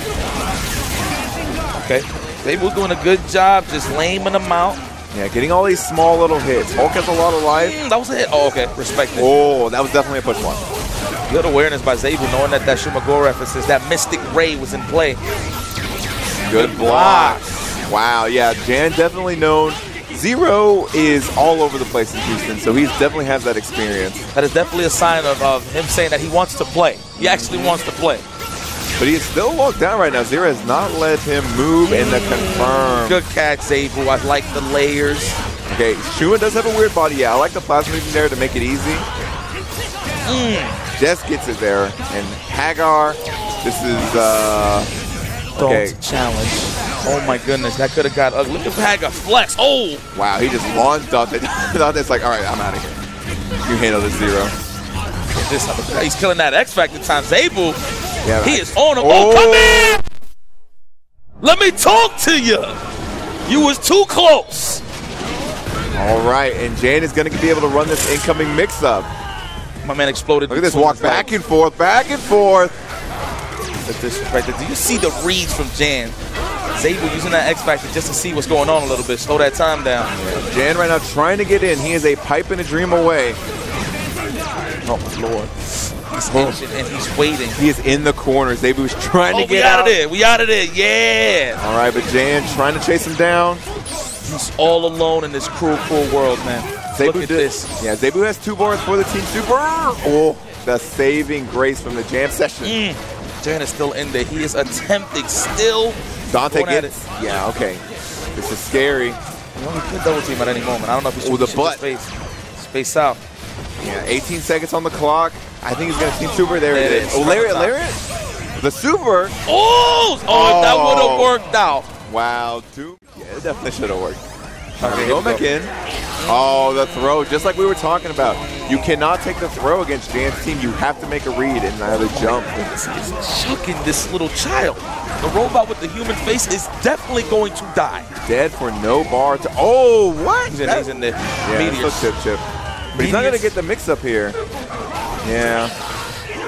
Okay, Zaybu's doing a good job just laming them out. Yeah, getting all these small little hits. Hulk has a lot of life. Mm, that was a hit. Oh, okay, respect it. Oh, that was definitely a push one. Good awareness by Zaybu, knowing that that Shuma-Gorath assist, that Mystic Ray was in play. Good, good block. block. Wow, yeah, Jan definitely known. Zero is all over the place in Houston, so he definitely has that experience. That is definitely a sign of, of him saying that he wants to play. He actually wants to play. But he is still locked down right now. Zero has not let him move in the confirm. Good catch, Zaybu. I like the layers. Okay, Shuma does have a weird body. Yeah, I like the plasma moving there to make it easy. Mm. Jess gets it there. And Hagar This is, uh... Don't okay. challenge. Oh my goodness, that could have got ugly. Look at Hagar flex. Oh! Wow, he just launched Dante. Dante's like, all right, I'm out of here. You handle this, Zero. This, he's killing that X Factor times Zaybu. Yeah, he is on him. Oh. Oh, come in! Let me talk to you. You was too close. All right, and Jane is going to be able to run this incoming mix-up. My man exploded. Look at this walk back and forth, back and forth. That's disrespectful. Do you see the reads from Jan? Zaybu using that X Factor just to see what's going on a little bit. Slow that time down. Yeah, Jan right now trying to get in. He is a pipe and a dream away. Oh, my Lord. He's patient and he's waiting. He is in the corner. Zaybu was trying oh, to get out. out of there. We out of there. Yeah. All right, but Jan trying to chase him down. He's all alone in this cruel, cruel world, man. Zaybu Look at did. this. Yeah, Zaybu has two bars for the Team Super. Oh, the saving grace from the jam session. Mm. Jan is still in there. He is attempting still. Dante gets it. Yeah, okay. This is scary. You only could double team at any moment. I don't know if he's with the butt. Space. space out. Yeah, eighteen seconds on the clock. I think he's going to team super. There, there it is. is. Oh, Lariat, Lariat. The super. Oh, oh, oh. That would have worked out. Wow, Doom. Yeah, it definitely should have worked. Okay, go back in. Oh, the throw, just like we were talking about. You cannot take the throw against Jan's team. You have to make a read and another jump. This is shocking, this little child. The robot with the human face is definitely going to die. Dead for no bar to. Oh, what? He's in, he's in there. Yeah, still chip, chip. But he's not going to get the mix up here. Yeah.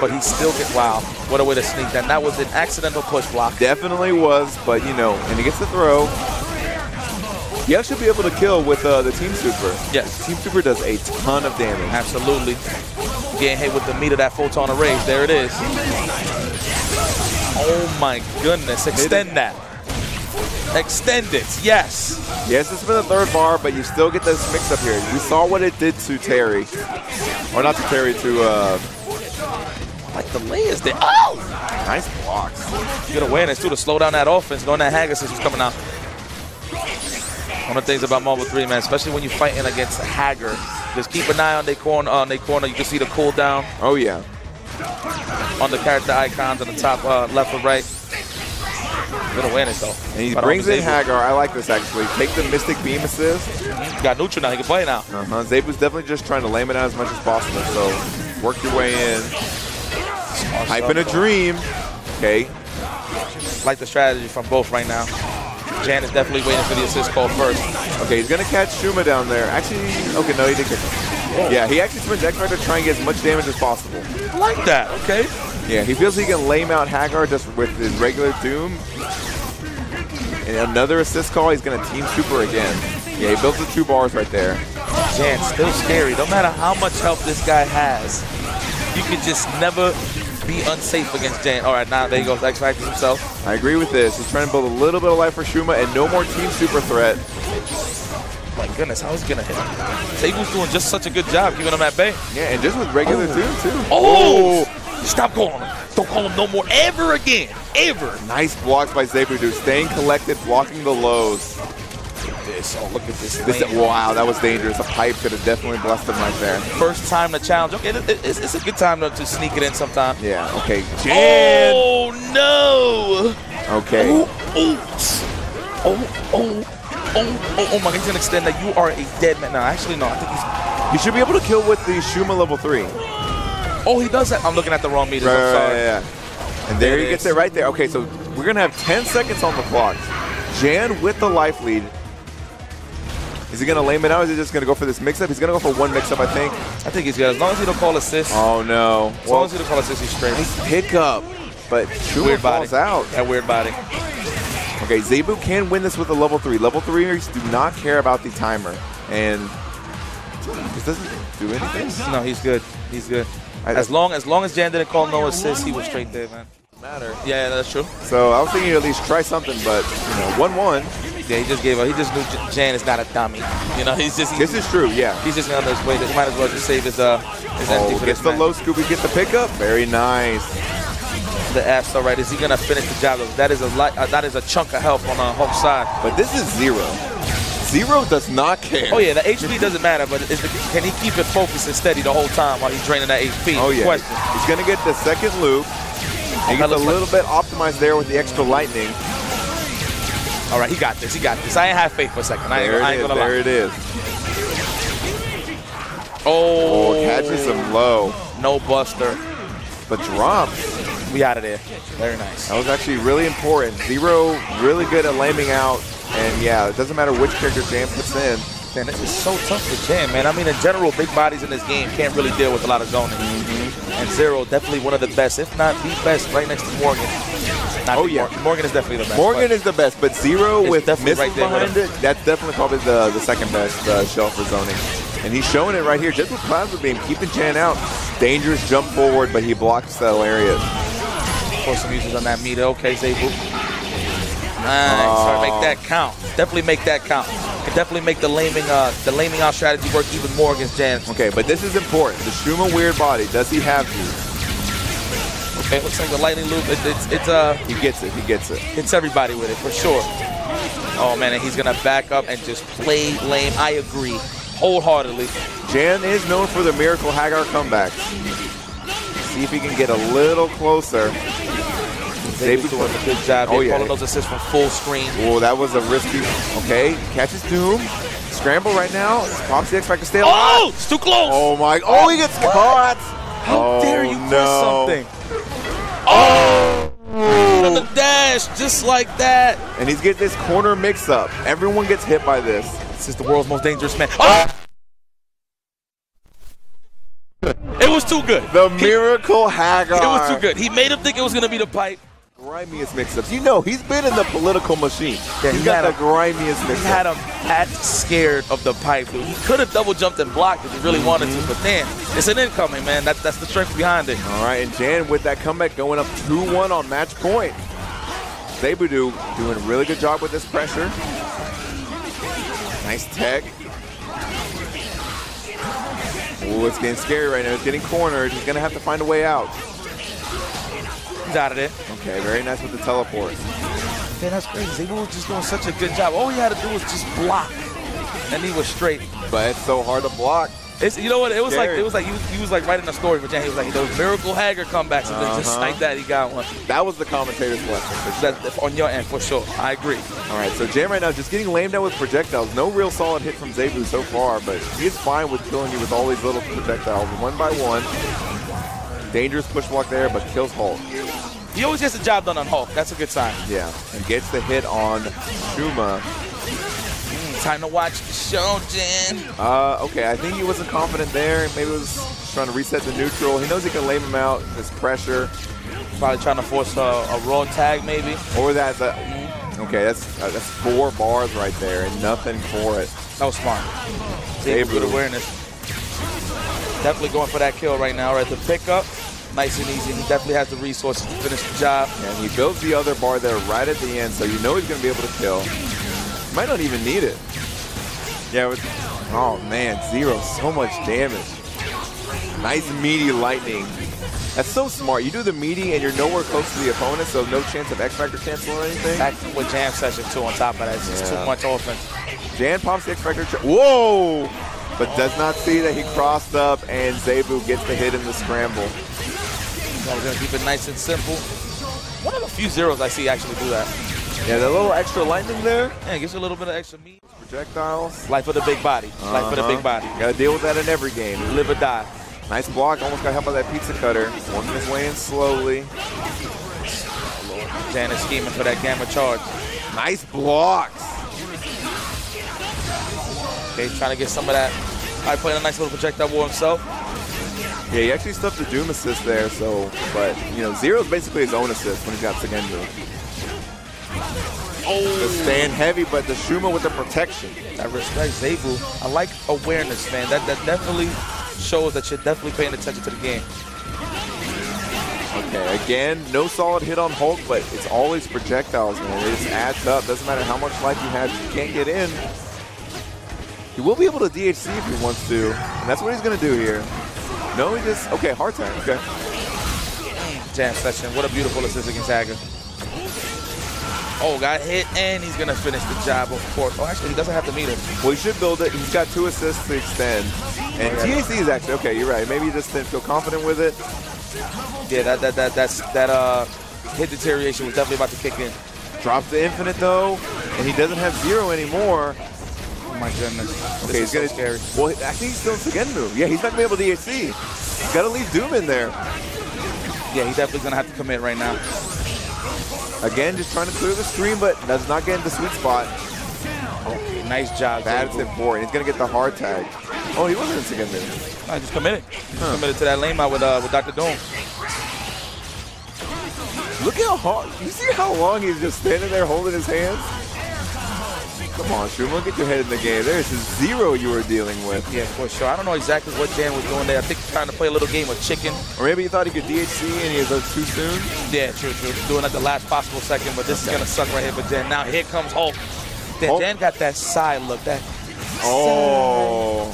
But he still get wow. What a way to sneak that. That was an accidental push block. Definitely was, but you know, and he gets the throw. Yale should be able to kill with uh, the Team Super. Yes. Team Super does a ton of damage. Absolutely. Getting hit with the meat of that photon array. There it is. Oh my goodness. Extend that. Extend it. Yes. Yes, it's for the third bar, but you still get this mix up here. You saw what it did to Terry. Or not to Terry, to... Uh, Like the layers there. Oh! Nice blocks. Good awareness, too, to slow down that offense, knowing that Hagar was coming out. One of the things about Marvel three, man, especially when you're fighting against Hagar, just keep an eye on their corner. On their corner. You can see the cooldown. Oh, yeah. On the character icons on the top uh, left or right. Good awareness, though. And he but brings in Hagar. I like this, actually. Take the Mystic Beam assist. He's got neutral now. He can play now. Uh-huh. Zaybu's definitely just trying to lame it out as much as possible, so work your way in. Hype in a dream. Okay. Like the strategy from both right now. Jan is definitely waiting for the assist call first. Okay, he's going to catch Shuma down there. Actually, okay, no, he didn't catch him. Yeah, he actually spent X-Factor to try and get as much damage as possible. I like that. Okay. Yeah, he feels he can lame out Hagar just with his regular Doom. And another assist call, he's going to team super again. Yeah, he builds the two bars right there. Jan's still scary. No matter how much help this guy has, you can just never... be unsafe against Jan. All right, now there he goes, X Factor himself. I agree with this. He's trying to build a little bit of life for Shuma and no more team super threat. My goodness, how is he gonna hit him? Zaybu's doing just such a good job keeping him at bay. Yeah, and just with regular Doom, oh. too. Oh! oh! Stop calling him. Don't call him no more ever again. Ever. Nice blocks by Zaybu, dude. Staying collected, blocking the lows. This. Oh, look at this. this wow, that was dangerous. A pipe could have definitely blessed him right there. First time to challenge. Okay, it, it, it's, it's a good time to, to sneak it in sometime. Yeah, okay. Jan. Oh, no. Okay. Oh, oh, oh, oh, oh, oh, my. He's going to extend that. You are a dead man. No, actually, no. I think he's... He should be able to kill with the Shuma level three. Oh, he does that. I'm looking at the wrong meters. Right, I'm sorry. Right, yeah, yeah. And there, there he gets it right there. Okay, so we're going to have ten seconds on the clock. Jan with the life lead. Is he going to lame it out or is he just going to go for this mix-up? He's going to go for one mix-up, I think. I think he's good. As long as he don't call assist. Oh, no. As well, long as he don't call assist, he's straight. Nice pickup. But Shuma falls out. That weird body. Okay, Zaybu can win this with a level three. Level threeers do not care about the timer. And this doesn't do anything. No, he's good. He's good. As long as long as Jan didn't call no assist, he was straight there, man. Matter. Yeah, that's true. So I was thinking he'd at least try something, but, you know, one one. Yeah, he just gave up. He just knew Jan is not a dummy. You know, he's just. He, this is true. Yeah. He's just on his way. Just might as well just save his uh his empty oh, for gets this the man. Low scoop. He gets the pickup. Very nice. The F's all right. Is he gonna finish the job? That is a lot. Uh, that is a chunk of help on uh, Hulk's side. But this is Zero. Zero does not care. Oh yeah, the H P doesn't matter. But is the, can he keep it focused and steady the whole time while he's draining that H P? Oh yeah. Question. He's gonna get the second loop. He gets a little bit optimized there with the extra lightning. All right, he got this. He got this. I didn't have faith for a second. I ain't, I ain't gonna lie. There it is. Oh, oh, catches him low. No buster. But drops. We out of there. Very nice. That was actually really important. Zero really good at laming out. And yeah, it doesn't matter which character Jam puts in. Man, this is so tough to Jam, man. I mean, in general, big bodies in this game can't really deal with a lot of zoning. Mm-hmm. And Zero, definitely one of the best, if not the best, right next to Morgan. Not oh, yeah. Morgan. Morgan is definitely the best. Morgan is the best, but Zero with missiles right there behind it, that's definitely probably the, the second best uh, shell for zoning. And he's showing it right here, just with Plasma Beam, keeping Jan out. Dangerous jump forward, but he blocks that Lariat. For some users on that meter. Okay, Zaybu. Nice. Oh. Sorry, make that count. Definitely make that count. Can definitely make the laming, uh, the laming out strategy work even more against Jan. Okay, but this is important. The Shuma weird body. Does he have to? Okay, it looks like the lightning loop. It, it's it's uh. He gets it. He gets it. Hits everybody with it for sure. Oh man, and he's gonna back up and just play lame. I agree. Wholeheartedly. Jan is known for the Miracle Hagar comebacks. See if he can get a little closer. Zaybu's doing a good job. Oh, yeah. Calling those assists from full screen. Oh, that was a risky. Okay, catches Doom. Scramble right now. Pops the X-Factor stay alive. Oh, it's too close. Oh, my. Oh, he gets caught. How oh, dare you press no. something? Oh! Another dash, just like that. And he's getting this corner mix-up. Everyone gets hit by this. This is the world's most dangerous man. Oh! It was too good. The he, Miracle Hagar. It was too good. He made him think it was going to be the pipe. Grimiest mix-ups. You know, he's been in the political machine. Yeah, he's he got the grimiest mix-ups. He had him hat scared of the pipe, dude. He could have double-jumped and blocked if he really wanted mm-hmm. to, but damn, it's an incoming, man. That, that's the strength behind it. All right, and Jan with that comeback going up two one on match point. Zaybu doing a really good job with this pressure. Nice tech. Ooh, it's getting scary right now. It's getting cornered. He's going to have to find a way out. He's out of it. Okay, very nice with the teleport. Man, that's crazy. Zaybu was just doing such a good job. All he had to do was just block, and he was straight. But it's so hard to block. It's, you know what? It was scary. like it was like he was, he was like writing a story for Jan. He was like those Miracle Hagar comebacks and uh -huh. just like that. He got one. That was the commentator's lesson for sure. That, on your end for sure. I agree. All right, so Jan right now just getting lamed out with projectiles. No real solid hit from Zaybu so far, but he's fine with killing you with all these little projectiles one by one. Dangerous push block there, but kills Hulk. He always gets the job done on Hulk. That's a good sign. Yeah, and gets the hit on Shuma. Mm, time to watch the show, Jan. Uh, okay, I think he wasn't confident there. Maybe he was trying to reset the neutral. He knows he can lame him out. His pressure. Probably trying to force a, a raw tag, maybe. Or that. that okay, that's uh, that's four bars right there, and nothing for it. That was smart. Zaybu with awareness. Definitely going for that kill right now. All right, the pickup, nice and easy. He definitely has the resources to finish the job. And he builds the other bar there right at the end, so you know he's going to be able to kill. Might not even need it. Yeah, it was, oh man, Zero, so much damage. Nice meaty lightning. That's so smart. You do the meaty and you're nowhere close to the opponent, so no chance of X-Factor cancel or anything. That's what Jam session two on top of that. It's just yeah. too much offense. Jan pops the X-Factor. Whoa! But does not see that he crossed up, and Zaybu gets the hit in the scramble. So we're going to keep it nice and simple. One of the few Zeros I see actually do that. Yeah, that little extra lightning there. Yeah, it gives you a little bit of extra meat. Projectiles. Life of the big body. Uh-huh. Life of the big body. Got to deal with that in every game. Live or die. Nice block. Almost got help by that pizza cutter. Working his way in slowly. Oh, Jan is scheming for that gamma charge. Nice blocks. Okay, trying to get some of that. I right, playing a nice little projectile war himself. Yeah, he actually stuffed the Doom assist there, so, but, you know, Zero's basically his own assist when he's got Segendu. Oh! Just staying heavy, but the Shuma with the protection. I respect Zaybu. I like awareness, man. That, that definitely shows that you're definitely paying attention to the game. Okay, again, no solid hit on Hulk, but it's always projectiles, man. It just adds up. Doesn't matter how much life you have, you can't get in. He will be able to D H C if he wants to, and that's what he's going to do here. No, he just, okay, hard time, okay. Jam session, what a beautiful assist against Hagar. Oh, got hit, and he's going to finish the job, of course. Oh, actually, he doesn't have to meet it. Well, he should build it. He's got two assists to extend, and T H C is actually, okay, you're right. Maybe he just didn't feel confident with it. Yeah, that that that that's that uh hit deterioration was definitely about to kick in. Drops the infinite though, and he doesn't have zero anymore. Oh my goodness. Okay, he's gonna carry. Well, I think he's still in Segendo. Yeah, he's not gonna be able to D H C. He's gotta leave Doom in there. Yeah, he's definitely gonna have to commit right now. Again, just trying to clear the screen, but does not get in the sweet spot. Okay, nice job. That's important. He's gonna get the hard tag. Oh, he wasn't in Segendo. I just committed. Just huh. committed to that lane out with uh with Doctor Doom. Look how hard, you see how long he's just standing there holding his hands? Come on, Shuma, get your head in the game. There's a zero you were dealing with. Yeah, for sure. I don't know exactly what Dan was doing there. I think he's trying to play a little game of chicken. Or maybe he thought he could D H C and he was uh, too soon. Yeah, true, true. Doing at the last possible second, but this okay. is going to suck right here. But then now here comes Hulk. Dan, Hulk. Dan got that side look. That Oh.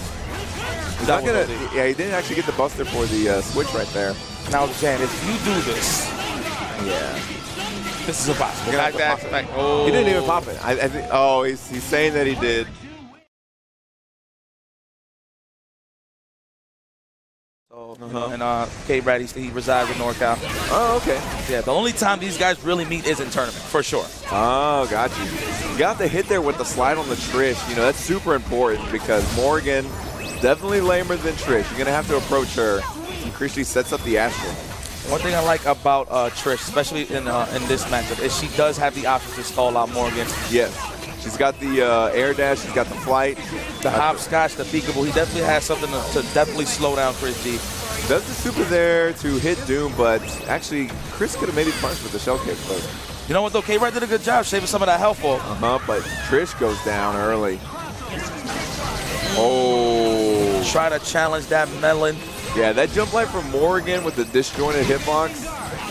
He's not gonna, yeah, he didn't actually get the buster for the uh, switch right there. Now, Dan, if you do this, yeah, this is impossible. Like that, pop like, oh. He didn't even pop it. I, I think, oh, he's, he's saying that he did. Oh, uh-huh. you know, and uh, K-Brad, he, he resides in NorCal. Oh, okay. Yeah, the only time these guys really meet is in tournament, for sure. Oh, got you. You got the hit there with the slide on the Trish. You know, that's super important because Morgan definitely lamer than Trish. You're gonna have to approach her. And ChrisG sets up the Astral. One thing I like about uh, Trish, especially in uh, in this matchup, is she does have the option to stall out Morgan. Yes. She's got the uh, air dash. She's got the flight. The hopscotch, the peekaboo. He definitely has something to, to definitely slow down ChrisG. Does the super there to hit Doom, but actually, Chris could have maybe punched with the shell kick. But you know what, though? K-Brad did a good job saving some of that health off. Uh-huh, but Trish goes down early. Oh. Try to challenge that melon. Yeah, that jump light from Morgan with the disjointed hitbox,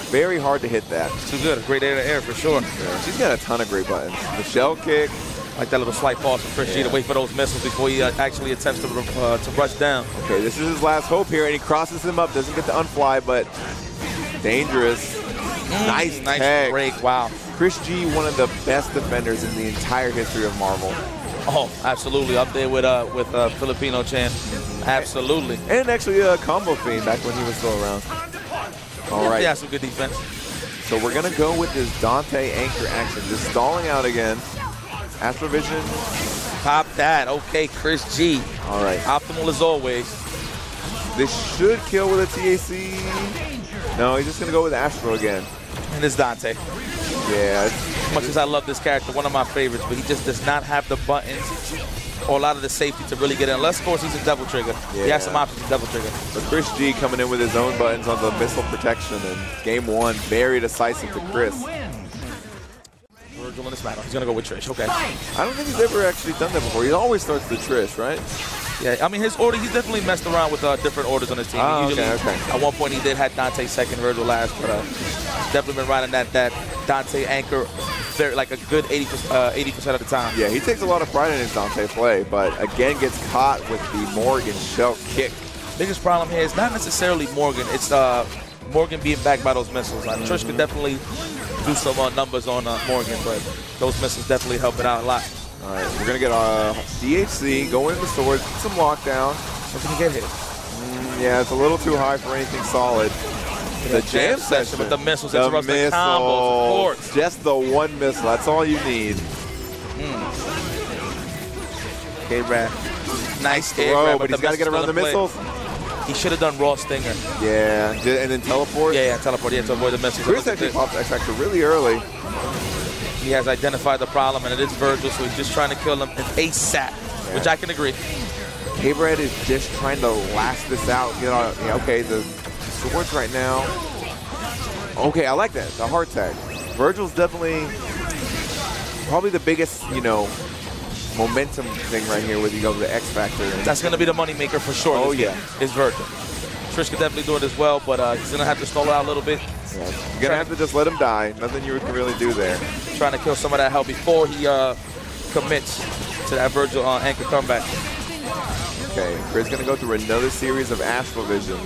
very hard to hit that. Too good, a great air to air for sure. Yeah, she's got a ton of great buttons. The shell kick. I like that little slight pause from ChrisG yeah. to wait for those missiles before he uh, actually attempts to, uh, to rush down. Okay, this is his last hope here, and he crosses him up, doesn't get the unfly, but dangerous. Mm, nice Nice tag. break, wow. ChrisG, one of the best defenders in the entire history of Marvel. Oh, absolutely. Up there with uh, with uh, Filipino Chan. Absolutely. And actually a uh, combo fiend back when he was still around. All right. Yeah, some good defense. So we're going to go with this Dante anchor action. Just stalling out again. Astral Vision. Pop that. Okay, ChrisG. All right. Optimal as always. This should kill with a T A C. No, he's just going to go with Astral again. And it's Dante. Yeah. As much as I love this character, one of my favorites, but he just does not have the buttons or a lot of the safety to really get in. Unless, of course, he's a double trigger. Yeah. He has some options to double trigger. But ChrisG coming in with his own buttons on the missile protection, and game one, very decisive to Chris. Vergil in this battle. He's going to go with Trish. Okay. I don't think he's ever actually done that before. He always starts with Trish, right? Yeah, I mean, his order, he's definitely messed around with uh, different orders on his team. Oh, usually, okay, okay. At one point, he did have Dante second, Vergil last, but uh, definitely been riding that, that Dante anchor very, like a good eighty percent uh, of the time. Yeah, he takes a lot of pride in his Dante play, but again gets caught with the Morgan shell kick. Biggest problem here is not necessarily Morgan, it's uh, Morgan being backed by those missiles. Like, mm-hmm. Trish could definitely do some uh, numbers on uh, Morgan, but those missiles definitely help it out a lot. All right, we're going to get uh, D H C, go into the sword, get some lockdown. What's going to get here? Mm, yeah, it's a little too high for anything solid. The jam session with the missiles, the interrupts missile. the combos, of course. Just the one missile, that's all you need. Mm. K-Brad. Nice throw, but he's got to get around the missiles. He should have done Raw Stinger. Yeah, and then teleport? Yeah, yeah, teleport, yeah, to avoid the missiles. Chris actually popped X Factor really early. He has identified the problem, and it is Vergil, so he's just trying to kill him ASAP, yeah. which I can agree. K-Brad is just trying to last this out. You know, okay, the swords right now. Okay, I like that. The hard tag. Vergil's definitely probably the biggest, you know, momentum thing right here with you go to the X Factor. That's going to be the moneymaker for sure. Oh, yeah. It's Vergil. Trish could definitely do it as well, but uh, he's going to have to stall out a little bit. Yeah. You're going to have to just let him die. Nothing you can really do there. Trying to kill some of that help before he uh, commits to that Vergil uh, anchor comeback. Okay, Chris going to go through another series of Astral Visions.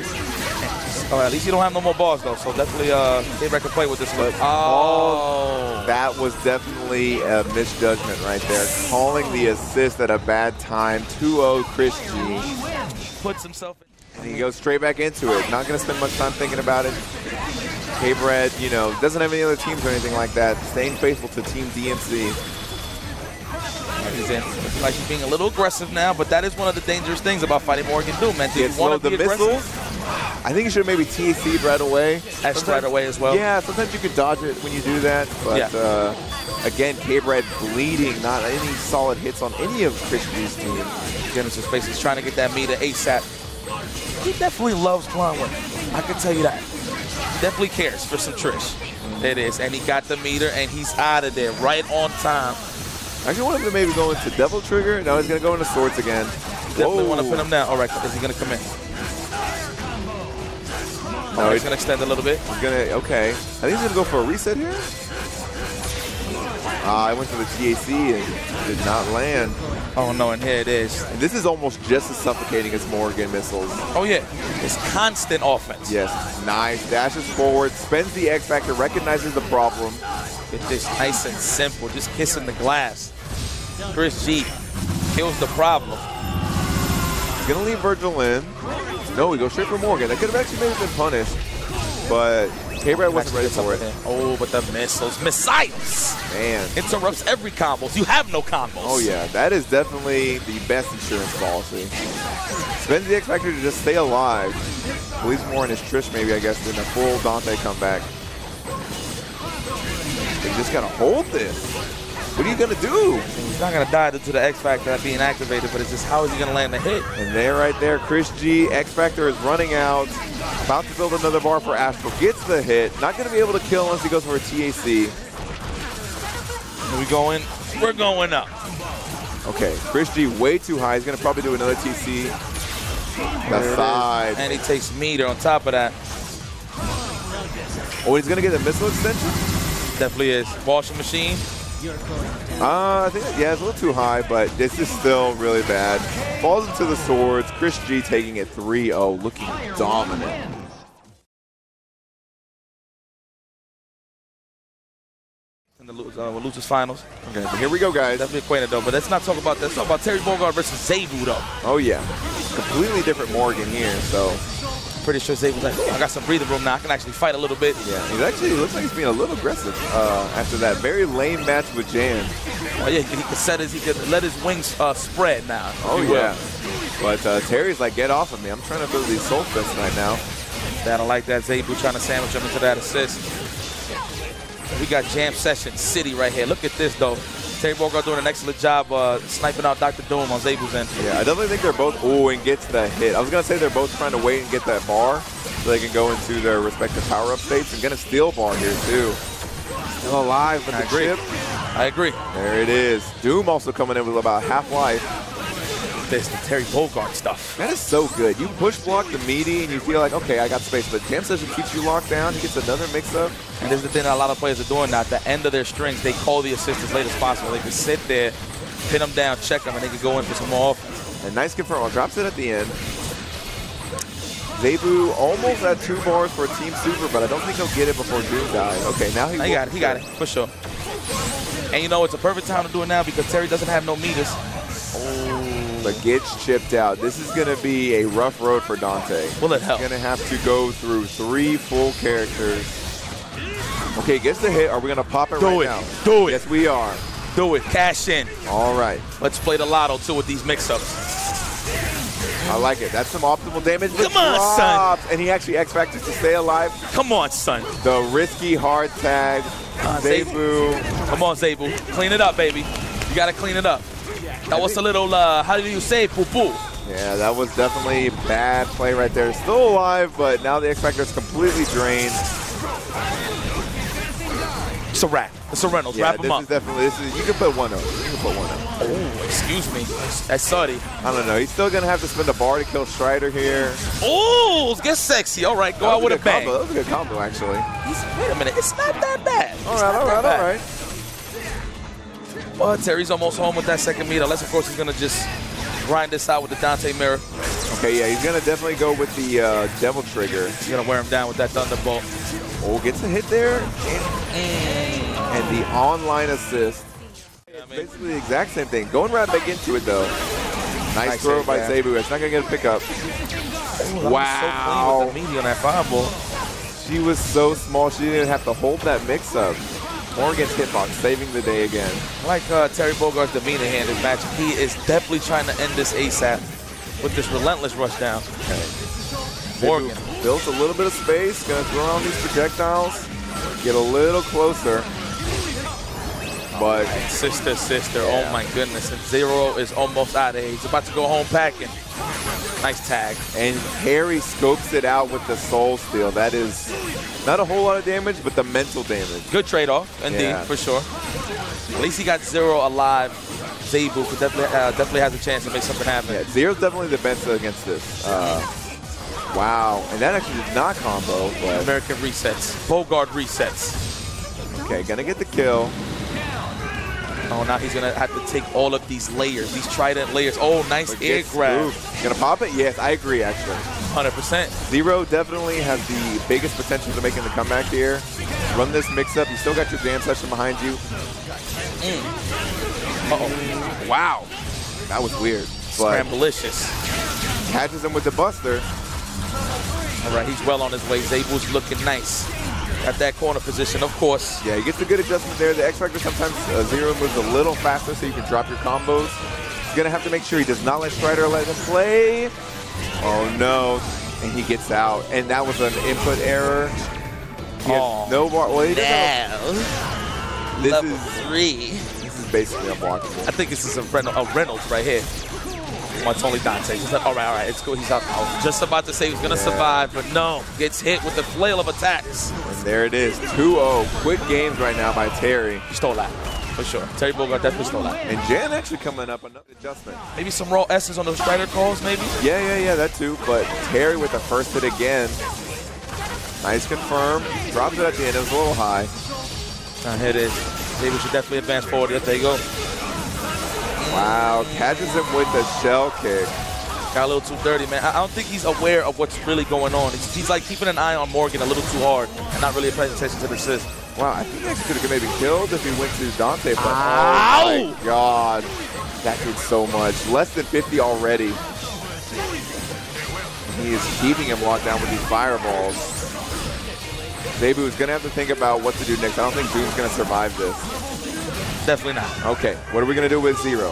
Oh, at least you don't have no more balls, though, so definitely uh, K-Brad can play with this one. Oh. That was definitely a misjudgment right there. Calling the assist at a bad time. two oh ChrisG. Puts himself in. and he goes straight back into it. Not going to spend much time thinking about it. K-Brad, you know, doesn't have any other teams or anything like that. Staying faithful to Team D M C. He's in. Looks like he's being a little aggressive now, but that is one of the dangerous things about fighting Morgan Doom, man. Do you want to be aggressive? Missiles? I think you should maybe T A C right away. S right away as well. Yeah, sometimes you could dodge it when you do that, but yeah. uh, again, K-Brad bleeding, not any solid hits on any of ChrisG's team. Genesis Space is trying to get that meter ASAP. He definitely loves blonde women. I can tell you that. He definitely cares for some Trish. It is, and he got the meter, and he's out of there right on time. I actually want him to maybe go into Devil Trigger. Now he's going to go into Swords again. Definitely Whoa. want to pin him down. All right, is he going to come in? Oh, no, he's going to extend a little bit. He's going to, okay. I think he's going to go for a reset here. Ah, uh, I went for the T A C and did not land. Oh, no, and here it is. And this is almost just as suffocating as Morgan missiles. Oh, yeah. It's constant offense. Yes, nice. Dashes forward, spends the X Factor, recognizes the problem. Get this nice and simple, just kissing the glass. ChrisG kills the problem. He's going to leave Vergil in. No, he goes straight for Morgan. That could have actually maybe been punished, but K-Brad wasn't ready for it. Oh, but the missiles. Missiles! Man. Interrupts every combo. You have no combos. Oh, yeah. That is definitely the best insurance policy. Spends the X-Factor to just stay alive. Believes more in his Trish, maybe, I guess, than a full Dante comeback. They just got to hold this. What are you going to do? He's not going to die due to the X-Factor being activated, but it's just how is he going to land the hit? And there right there, ChrisG, X-Factor is running out. About to build another bar for Astral. Gets the hit. Not going to be able to kill unless he goes for a T A C. Are we going? We're going up. Okay. ChrisG way too high. He's going to probably do another T C. That side. And he takes meter on top of that. Oh, he's going to get a missile extension? Definitely is. Washing machine. Uh, I think, yeah, it's a little too high, but this is still really bad. Falls into the swords. ChrisG taking it three oh, looking dominant. In the uh, we'll losers finals. Okay, but here we go, guys. Definitely acquainted though, but let's not talk about that. Let's talk about Terry Bogard versus Zaybu though. Oh yeah, completely different Morgan here. So pretty sure Zaybu's like, oh, I got some breathing room now. I can actually fight a little bit. Yeah, he's actually looks like he's being a little aggressive uh, after that very lame match with Jan. Oh yeah, he could set his, he could let his wings uh, spread now. Oh yeah, but uh, Terry's like, get off of me. I'm trying to build these soul fists right now. I don't like that. Zaybu trying to sandwich him into that assist. We got Jam Session City right here. Look at this though. Terry Bogard doing an excellent job uh, sniping out Doctor Doom on Zaybu's end. Yeah, I definitely think they're both, ooh, and gets that hit. I was going to say they're both trying to wait and get that bar so they can go into their respective power-up states. And going to steal bar here, too. Still alive with the grip. I agree. There it is. Doom also coming in with about half-life. This, the Terry Bogard stuff. That is so good. You push block the meaty and you feel like, okay, I got space, but Jam Session keeps you locked down. He gets another mix-up. And this is the thing that a lot of players are doing now. At the end of their strings, they call the assist as late as possible. They can sit there, pin them down, check them, and they can go in for some more offense. And nice confirm. Drops it at the end. Zaybu almost at two bars for a team super, but I don't think he'll get it before Doom dies. Okay, now he, he got it. He got it, for sure. And you know, it's a perfect time to do it now because Terry doesn't have no meters. Oh. But gets chipped out. This is going to be a rough road for Dante. Will it help? He's going to have to go through three full characters. Okay, gets the hit. Are we going to pop it right now? Do it. Yes, we are. Do it. Cash in. All right. Let's play the lotto, too, with these mix-ups. I like it. That's some optimal damage. Come on, son. And he actually X-Factors to stay alive. Come on, son. The risky hard tag. Uh, Zaybu. Come on, Zaybu. Clean it up, baby. You got to clean it up. That was a little, uh, how do you say, poo-poo? Yeah, that was definitely bad play right there. Still alive, but now the X-Factor is completely drained. It's a wrap. It's a Reynolds. Yeah, wrap him up. Is definitely, this is, you can put one up. You can put one up. Oh, excuse me. That's Saudi. I don't know. He's still going to have to spend a bar to kill Strider here. Oh, get sexy. All right, go out with a bang. Combo. That was a good combo, actually. He's, wait a minute. It's not that bad. All right, all right, all right. But Terry's almost home with that second meter, unless, of course, he's going to just grind this out with the Dante mirror. Okay, yeah, he's going to definitely go with the uh, Devil Trigger. He's going to wear him down with that Thunderbolt. Oh, gets a hit there. And the online assist. Yeah, I mean, basically the exact same thing. Going right back into it, though. Nice, nice throw by Zaybu. It's not going to get a pickup. Ooh, wow. Was so clean with the meaty on that fireball. She was so small, she didn't have to hold that mix-up. Morgan's hitbox saving the day again. I like uh, Terry Bogard's demeanor here in this match. He is definitely trying to end this ASAP with this relentless rush down. Okay. Morgan built a little bit of space, gonna throw on these projectiles, get a little closer. But right. Sister, sister, yeah. Oh my goodness. And Zero is almost out of here. He's about to go home packing. Nice tag. And Harry scopes it out with the soul steal. That is not a whole lot of damage, but the mental damage. Good trade-off, indeed, yeah. For sure. At least he got Zero alive. Zaybu definitely, uh, definitely has a chance to make something happen. Yeah, Zero's definitely the best against this. Uh, wow. And that actually did not combo. But American resets. Bogard resets. Okay, gonna get the kill. Oh, now he's gonna have to take all of these layers, these trident layers. Oh, nice air grab. Spooked. Gonna pop it? Yes, I agree, actually. one hundred percent. Zero definitely has the biggest potential to making the comeback here. Run this mix up. You still got your jam session behind you. Mm. Uh-oh. Wow. That was weird. Scramblicious. Catches him with the buster. All right, he's well on his way. Zaybu's looking nice. At that corner position, of course. Yeah, he gets a good adjustment there. The X-Factor sometimes uh, Zero moves a little faster so you can drop your combos. He's going to have to make sure he does not let Strider let him play. Oh, no. And he gets out. And that was an input error. He oh, no bar. Well, damn. This Level is, three. This is basically unblockable. I think this is a, Ren a Reynolds right here. Oh, it's only Dante. He's like, all right, all right, it's cool. He's out. I was just about to say he's going to yeah. survive, but no. Gets hit with the flail of attacks. And there it is. two oh. Quick games right now by Terry. He stole that, for sure. Terry Bogard definitely stole that. And Jan actually coming up, another adjustment. Maybe some raw S's on those Strider calls, maybe? Yeah, yeah, yeah, that too. But Terry with the first hit again. Nice confirm. Drops it at the end. It was a little high. Now here it is. David should definitely advance forward. There you go. Wow, catches him with a shell kick. Got a little too dirty, man. I don't think he's aware of what's really going on. He's, he's like keeping an eye on Morgan a little too hard and not really paying attention to the assist. Wow, I think he could have maybe killed if he went to Dante, but ow! Oh my God. That did so much. Less than fifty already. He is keeping him locked down with these fireballs. Zaybu is going to have to think about what to do next. I don't think Doom's going to survive this. Definitely not. Okay, what are we gonna do with Zero?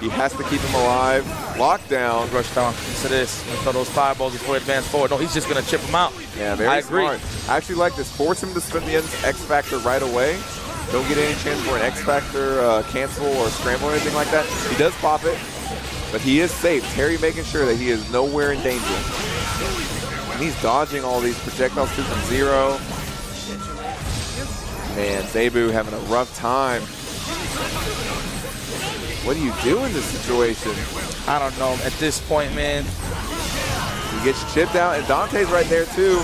He has to keep him alive. Lockdown. Rush down. Listen to this. Throw those fireballs before he advances forward. No, he's just gonna chip him out. Yeah, very I agree. Smart. I actually like this. Force him to spin the X Factor right away. Don't get any chance for an X Factor uh, cancel or scramble or anything like that. He does pop it, but he is safe. Terry making sure that he is nowhere in danger. And he's dodging all these projectiles too from Zero. Man, Zaybu having a rough time. What do you do in this situation? I don't know at this point, man. He gets chipped out, and Dante's right there too.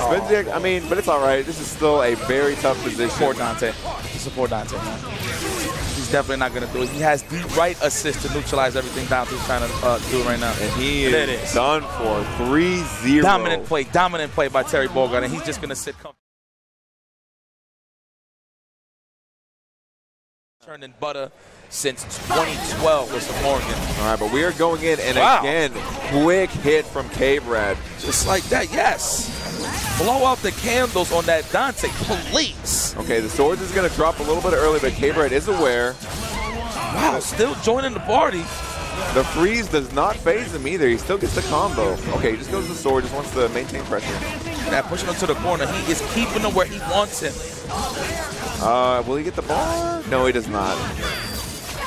Oh, Benzic, I mean, but it's all right. This is still a very tough position. Poor Dante. He's a poor Dante, man. He's definitely not going to do it. He has the right assist to neutralize everything Dante's trying to uh, do right now. And he and is, is done for. three zero. Dominant play. Dominant play by Terry Bogard, and he's just going to sit comfortable. Turned in butter since twenty twelve with some Morgan. All right, but we are going in, and wow. Again, quick hit from K-Brad. Just like that, yes. Blow out the candles on that Dante, please. Okay, the swords is going to drop a little bit early, but K-Brad is aware. Wow, still joining the party. The freeze does not phase him either. He still gets the combo. Okay, he just goes to the sword, just wants to maintain pressure. Now pushing him to the corner. He is keeping him where he wants him. Uh, will he get the bar? No, he does not.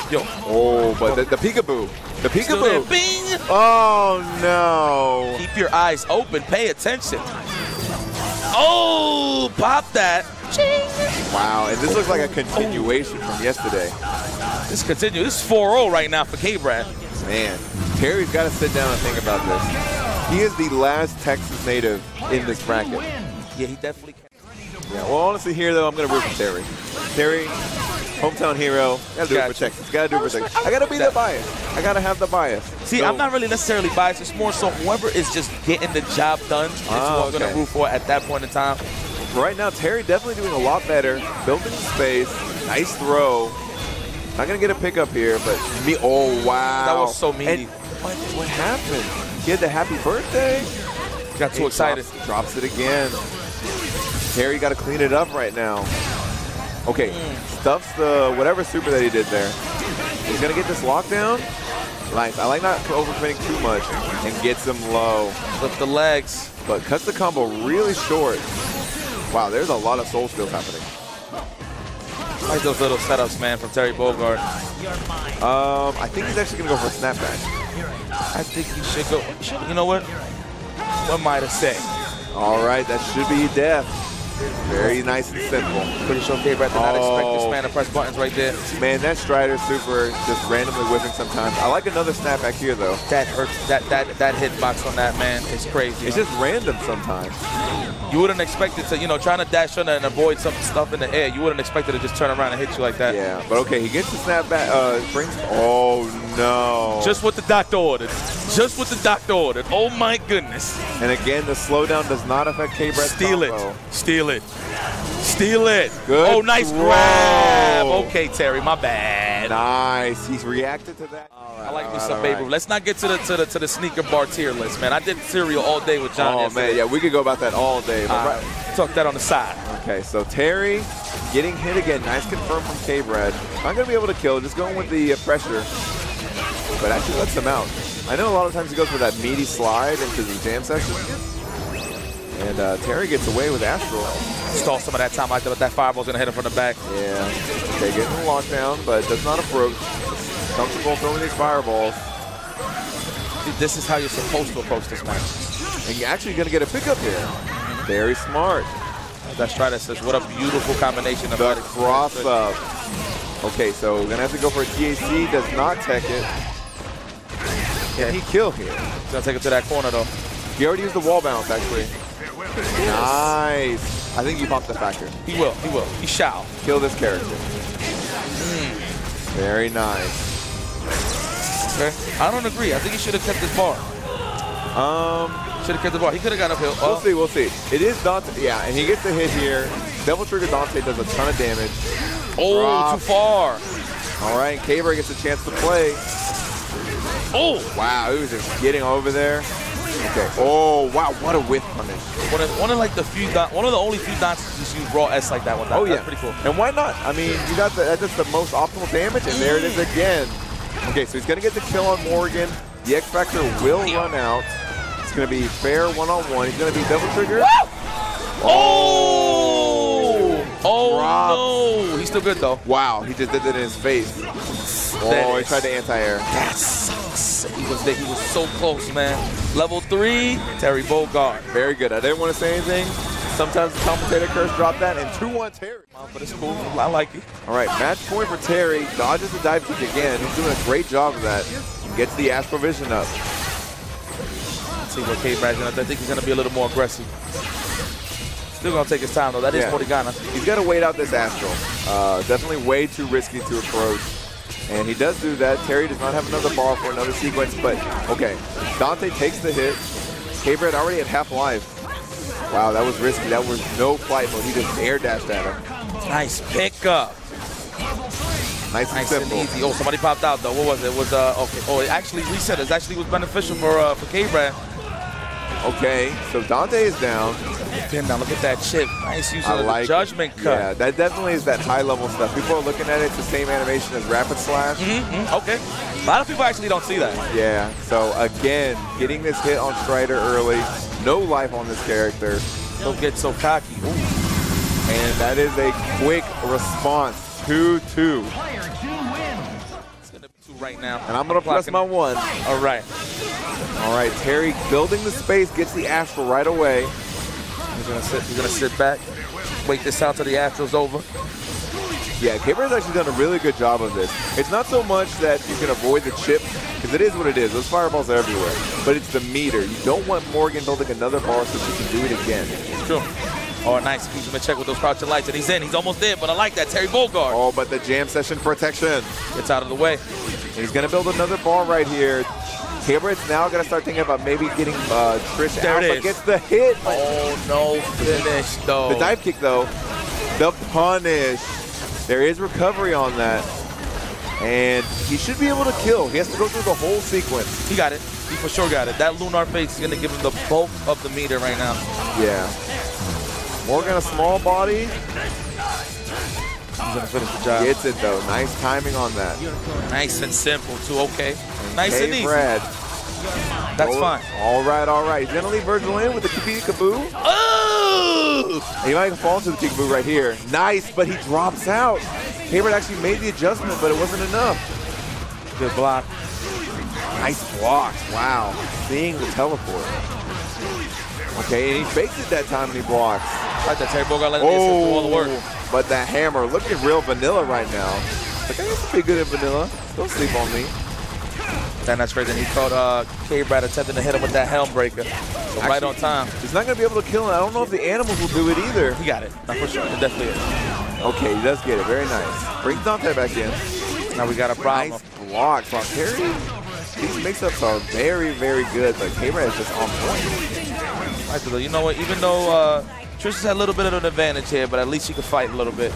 Yo. Oh, but the, the peekaboo. The peekaboo. Bing. Oh, no. Keep your eyes open. Pay attention. Oh, pop that. Ching. Wow, and this looks like a continuation oh. from yesterday. This continue. This is four oh right now for K-Brad. Man, Terry's got to sit down and think about this. He is the last Texas native in this bracket. Yeah, he definitely can. Yeah, well, honestly, here, though, I'm going to root for Terry. Terry, hometown hero. Got to do it for Texas. Got to do it for Texas. I got to be the bias. I got to have the bias. See, so, I'm not really necessarily biased. It's more so whoever is just getting the job done is who I'm going to root for at that point in time. Right now, Terry definitely doing a lot better. Building space. Nice throw. Not going to get a pickup here, but me. Oh, wow. That was so meaty. What, what happened? He had the happy birthday. Got too excited. Drops, drops it again. Terry got to clean it up right now. Okay, stuffs the whatever super that he did there. He's going to get this lockdown. Nice. I like not overcommitting too much. And gets him low. Flip the legs. But cuts the combo really short. Wow, there's a lot of soul steals happening. I like those little setups, man, from Terry Bogard. Um, I think he's actually going to go for a snapback. I think he should go. You know what? What am I to say? All right, that should be death. Very nice and simple. Pretty sure K-Brad did not expect this man to press buttons right there. Man, that Strider super just randomly whipping sometimes. I like another snapback here though. That hurts. That that that hitbox on that man is crazy. It's huh? just random sometimes. You wouldn't expect it to, you know, trying to dash under and avoid some stuff in the air. You wouldn't expect it to just turn around and hit you like that. Yeah, but okay, he gets the snapback. Uh, brings. Oh no! Just what the doctor ordered. Just what the doctor ordered. Oh my goodness! And again, the slowdown does not affect K-Brad's Steal combo. it. Steal. Steal it. Steal it. Good. Oh, nice throw. grab. Okay, Terry, my bad. Nice. He's reacted to that. All right, I like me some right, Baby. Right. Let's not get to the to the to the sneaker bar tier list, man. I did cereal all day with John. Oh yesterday. man, yeah, we could go about that all day. But all right. Right. Talk that on the side. Okay, so Terry getting hit again. Nice confirm from K-Brad. Not gonna be able to kill. Just going with the uh, pressure, but actually lets him out. I know a lot of times he goes for that meaty slide into the jam section. And uh, Terry gets away with Astral. Stall some of that time like that, but that fireball's gonna hit him from the back. Yeah. Okay, getting the lockdown, but does not approach. Comfortable throwing these fireballs. Dude, this is how you're supposed to approach this match. And you're actually gonna get a pickup here. Very smart. That's right, that says what a beautiful combination of the cross up. Okay, so we're gonna have to go for a T A C, does not tech it. And he killed here. He's gonna take it to that corner though. He already used the wall bounce actually. Nice. I think he popped the factor. He will. He will. He shall. Kill this character. Mm. Very nice. Okay. I don't agree. I think he should have kept this bar. Um, should have kept the bar. He could have got uphill. We'll oh. see. We'll see. It is Dante. Yeah, and he gets the hit here. Double trigger Dante does a ton of damage. Oh, Drop. too far. All right. K-Brad gets a chance to play. Oh. Wow. He was just getting over there. Okay. Oh wow! What a whiff punish. One of, one of like the few, one of the only few dots to just use raw S like that one. That, oh yeah, that's pretty cool. And why not? I mean, you got the, that's the most optimal damage, and there it is again. Okay, so he's gonna get the kill on Morgan. The X Factor will run out. It's gonna be fair one-on-one. He's gonna be double trigger. Oh! Oh, oh no! He's still good though. Wow! He just did that in his face. Oh, he tried to anti-air. That sucks. He was there. He was so close, man. Level three, Terry Bogard. Very good. I didn't want to say anything. Sometimes the commentator curse dropped that, and two one Terry. But it's cool. I like it. All right, match point for Terry. Dodges the dive kick again. He's doing a great job of that. Gets the Astral Vision up. Let's see what K-Brad's gonna do. I think he's gonna be a little more aggressive. Still gonna take his time though. That yeah. is Morgana. He's gotta wait out this Astral. Uh, definitely way too risky to approach. And he does do that. Terry does not have another bar for another sequence, but okay. Dante takes the hit. K-Brad already at half life. Wow, that was risky. That was no fight mode. He just air dashed at him. Nice pickup. Nice and nice simple. And easy. Oh, somebody popped out though. What was it? It was uh okay. Oh, it actually reset. It actually was beneficial for uh for K-Brad. Okay, so Dante is down. Pin down. Look at that chip. Nice use of like the judgment it. cut. Yeah, that definitely is that high-level stuff. People are looking at it. It's the same animation as Rapid Slash. Mm-hmm. Okay. A lot of people actually don't see that. Yeah. So again, getting this hit on Strider early. No life on this character. Don't get so cocky. Ooh. And that is a quick response. two two. It's gonna be two right now. And I'm gonna press my one. All right. All right. Terry building the space gets the Astral right away. He's gonna sit. He's gonna sit back, wait this out till the Astral's over. Yeah, K-Brad's actually done a really good job of this. It's not so much that you can avoid the chip, because it is what it is. Those fireballs are everywhere. But it's the meter. You don't want Morgan building another bar so she can do it again. It's true. Oh, nice. Keeps him in check with those crouching lights, and he's in. He's almost there. But I like that, Terry Bogard. Oh, but the jam session protection gets out of the way. And he's gonna build another bar right here. K-Brad's now gonna start thinking about maybe getting uh, Trish there out, it is. But gets the hit. Oh no, finish though. The dive kick though, the punish. There is recovery on that, and he should be able to kill. He has to go through the whole sequence. He got it. He for sure got it. That Lunar Fate's gonna give him the bulk of the meter right now. Yeah. Morgan, a small body. He's gonna finish the job. Gets it though. Nice timing on that. Nice and simple too. Okay. Nice and easy. K-Brad. That's fine. All right, all right. He's gonna leave Vergil in with the Kaboo. Oh! He might even fall into the Kaboo right here. Nice, but he drops out. K-Brad actually made the adjustment, but it wasn't enough. Good block. Nice blocks. Wow. Seeing the teleport. Okay, and he fakes it that time and he blocks. Right, that Terry Bogard letting oh, do all the work. But that hammer looking real vanilla right now. Like, I used to be good at vanilla. Don't sleep on me. And that's crazy. He caught uh, K-Brad attempting to hit him with that helm breaker. So actually, right on time. He's not going to be able to kill him. I don't know if the animals will do it either. He got it. Not for sure. It definitely is. Okay, he does get it. Very nice. Brings Dante back in. Now we got a problem. Nice block. Block Terry. These mix-ups are very, very good. Like, K-Brad is just on point. Right, you know what? Even though uh, Trish has had a little bit of an advantage here, but at least she can fight a little bit.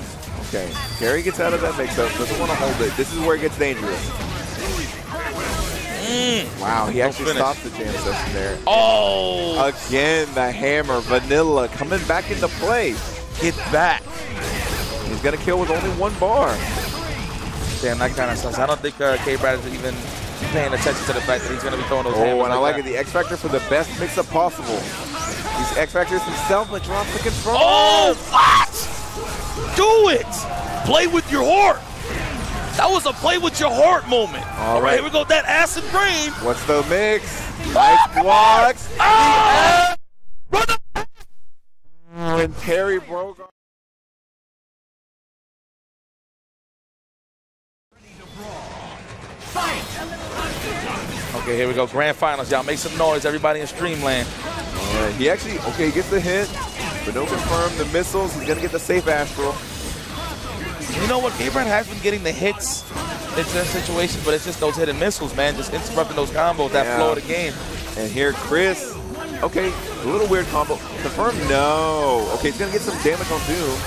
Okay. Terry gets out of that mix-up. Doesn't want to hold it. This is where it gets dangerous. Mm. Wow, he actually finish. stopped the jam session there. Oh! Again, the hammer, vanilla, coming back into play. Get back. He's going to kill with only one bar. Damn, that kind of sucks. I don't think uh, K-Brad is even paying attention to the fact that he's going to be throwing those hammers. Oh, and like I like that. it. The X-Factor for the best mix-up possible. These X-Factors himself, but drops the control. Oh, what? Do it! Play with your heart. That was a play with your heart moment. All, All right. right, here we go. That acid rain. What's the mix? Nice blocks. Oh! Oh! And Terry Bogard. Okay, here we go. Grand finals, y'all. Make some noise, everybody in Streamland. All right. He actually, okay, he gets the hit, but no confirm the missiles. He's gonna get the safe astral. You know what, K-Brad has been getting the hits in this situation, but it's just those hidden missiles, man, just interrupting those combos, that yeah. flow of the game. And here, Chris, okay, a little weird combo. Confirm, no. Okay, he's gonna get some damage on Doom.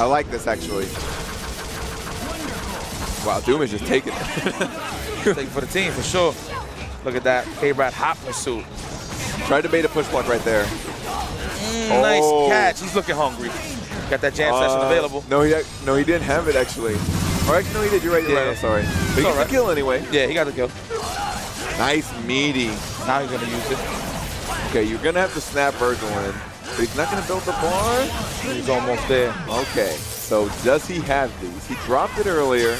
I like this, actually. Wow, Doom is just taking it. Take it for the team, for sure. Look at that, K-Brad hot pursuit. Tried to bait a push block right there. Mm, oh. Nice catch, he's looking hungry. Got that jam uh, session available. No, he no he didn't have it actually. Or actually, no, he did. You're right. You're yeah. right. I'm sorry. But it's he got right. the kill anyway. Yeah, he got the kill. Nice meaty. Now he's gonna use it. Okay, you're gonna have to snap Vergil in, but he's not gonna build the bar. He's almost there. Okay. So does he have these? He dropped it earlier.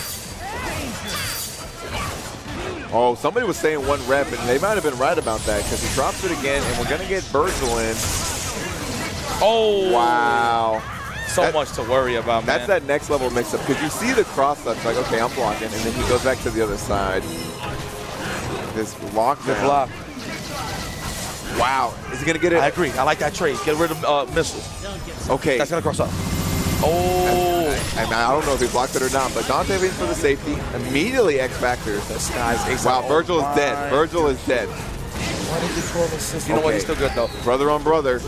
Oh, somebody was saying one rep, and they might have been right about that because he drops it again, and we're gonna get Vergil in. Oh. Wow. So that, much to worry about, that's man. That's that next level mix-up, because you see the cross-ups, like, okay, I'm blocking, and then he goes back to the other side. This lock The block. Wow. Is he going to get it? I agree. I like that trade. Get rid of uh, missiles. Okay. That's going to cross up. Oh. I, I, I don't know if he blocked it or not, but Dante leaves for the safety. Immediately X-Factors. That's nice. Wow, oh Vergil is dead. Vergil is dead. Why did he throw assist? You okay. know what? He's still good, though. Brother on brother.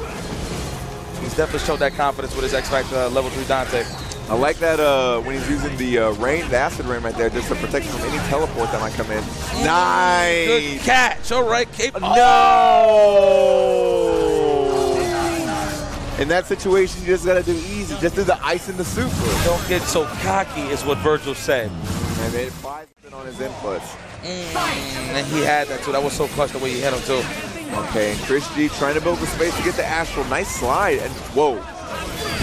He's definitely showed that confidence with his X-Factor uh, level three Dante. I like that uh, when he's using the uh, rain, the acid rain right there, just to protect him from any teleport that might come in. Nice! Good catch! All right, Cape. No! Oh. In that situation, you just gotta do easy. Just do the ice in the soup. Don't get so cocky, is what Vergil said. And then five on his inputs. Mm. And he had that too. That was so clutch the way he hit him too. Okay, ChrisG trying to build the space to get the astral. Nice slide, and whoa,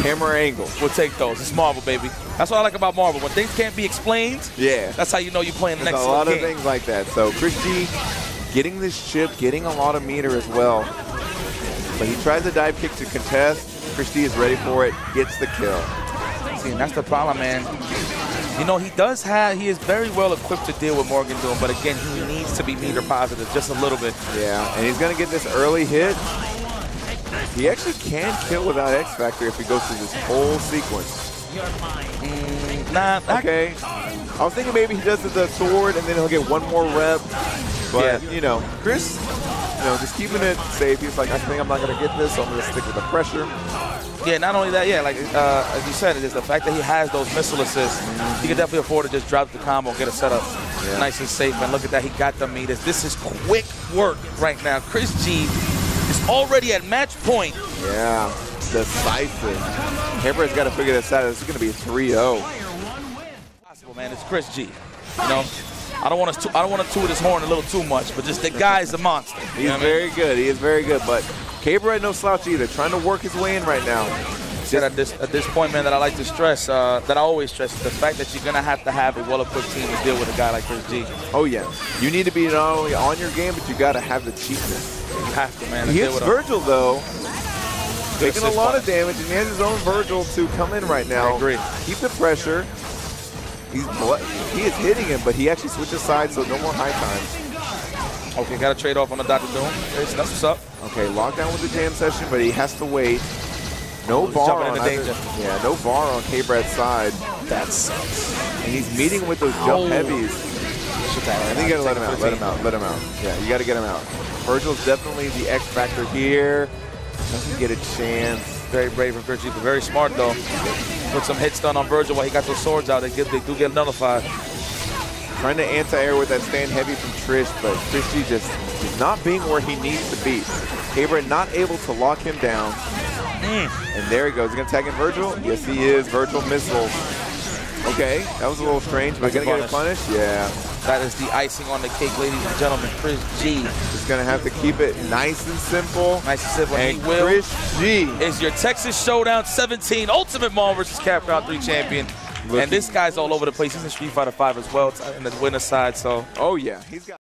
camera angle. We'll take those. It's Marvel, baby. That's what I like about Marvel. When things can't be explained, yeah, that's how you know you're playing the There's next game. a lot of game. things like that. So ChrisG getting this chip, getting a lot of meter as well. But he tries a dive kick to contest. ChrisG is ready for it, gets the kill. See, and that's the problem, man. You know, he does have, he is very well equipped to deal with Morgan Doom, but again, he needs to be meter positive just a little bit. Yeah, and he's going to get this early hit. He actually can kill without X-Factor if he goes through this whole sequence. Mm, nah. Okay. I was thinking maybe he does the sword and then he'll get one more rep, but, yeah. you know, Chris, you know, just keeping it safe. He's like, I think I'm not going to get this, so I'm going to stick with the pressure. Yeah, not only that, yeah, like uh, as you said, it's the fact that he has those missile assists. He can definitely afford to just drop the combo and get a setup. yeah. nice and safe. And look at that, he got the meters. This is quick work right now. ChrisG is already at match point. Yeah, decisive. K-Brad's got to figure this out. This is going to be three oh. Possible, man. It's ChrisG. You know, I don't want to. I don't want to toot his horn a little too much, but just the guy's a monster. He's you know very I mean? good. He is very good, but K-Brad no slouch either. Trying to work his way in right now. Said at this at this point, man, that I like to stress, uh, that I always stress, the fact that you're gonna have to have a well-equipped team to deal with a guy like ChrisG. Oh yeah, you need to be not only on your game, but you gotta have the cheapness. You have to, man. He hits Vergil though, taking a lot of damage, and he has his own Vergil to come in right now. I agree. Keep the pressure. He's he is hitting him, but he actually switches sides, so no more high times. Okay, got to trade off on the Doctor Doom. That's what's up. Okay, lockdown with the jam session, but he has to wait. No oh, bar on either, yeah, no bar on K-Brad's side. That sucks. And he's meeting with those jump oh. heavies. I think you gotta let him out. Let him out. Let him out. Yeah, you gotta get him out. Vergil's definitely the X factor here. Doesn't get a chance. Very brave of ChrisG, but very smart though. Put some hits done on Vergil while he got those swords out. They get, they do get nullified. Trying to anti-air with that stand heavy from Trish, but ChrisG just is not being where he needs to be. K-Brad not able to lock him down. Mm. And there he goes. He's going to tag in Vergil. Yes, he is. Vergil missile. Okay, that was a little strange, but going to get it punished. Yeah. That is the icing on the cake, ladies and gentlemen. ChrisG is going to have to keep it nice and simple. Nice and simple. And he will. ChrisG is your Texas Showdown seventeen Ultimate Marvel versus Capcom three champion. Looking. And this guy's all over the place. He's in Street Fighter five as well, in the winner's side. So. Oh yeah, he's got.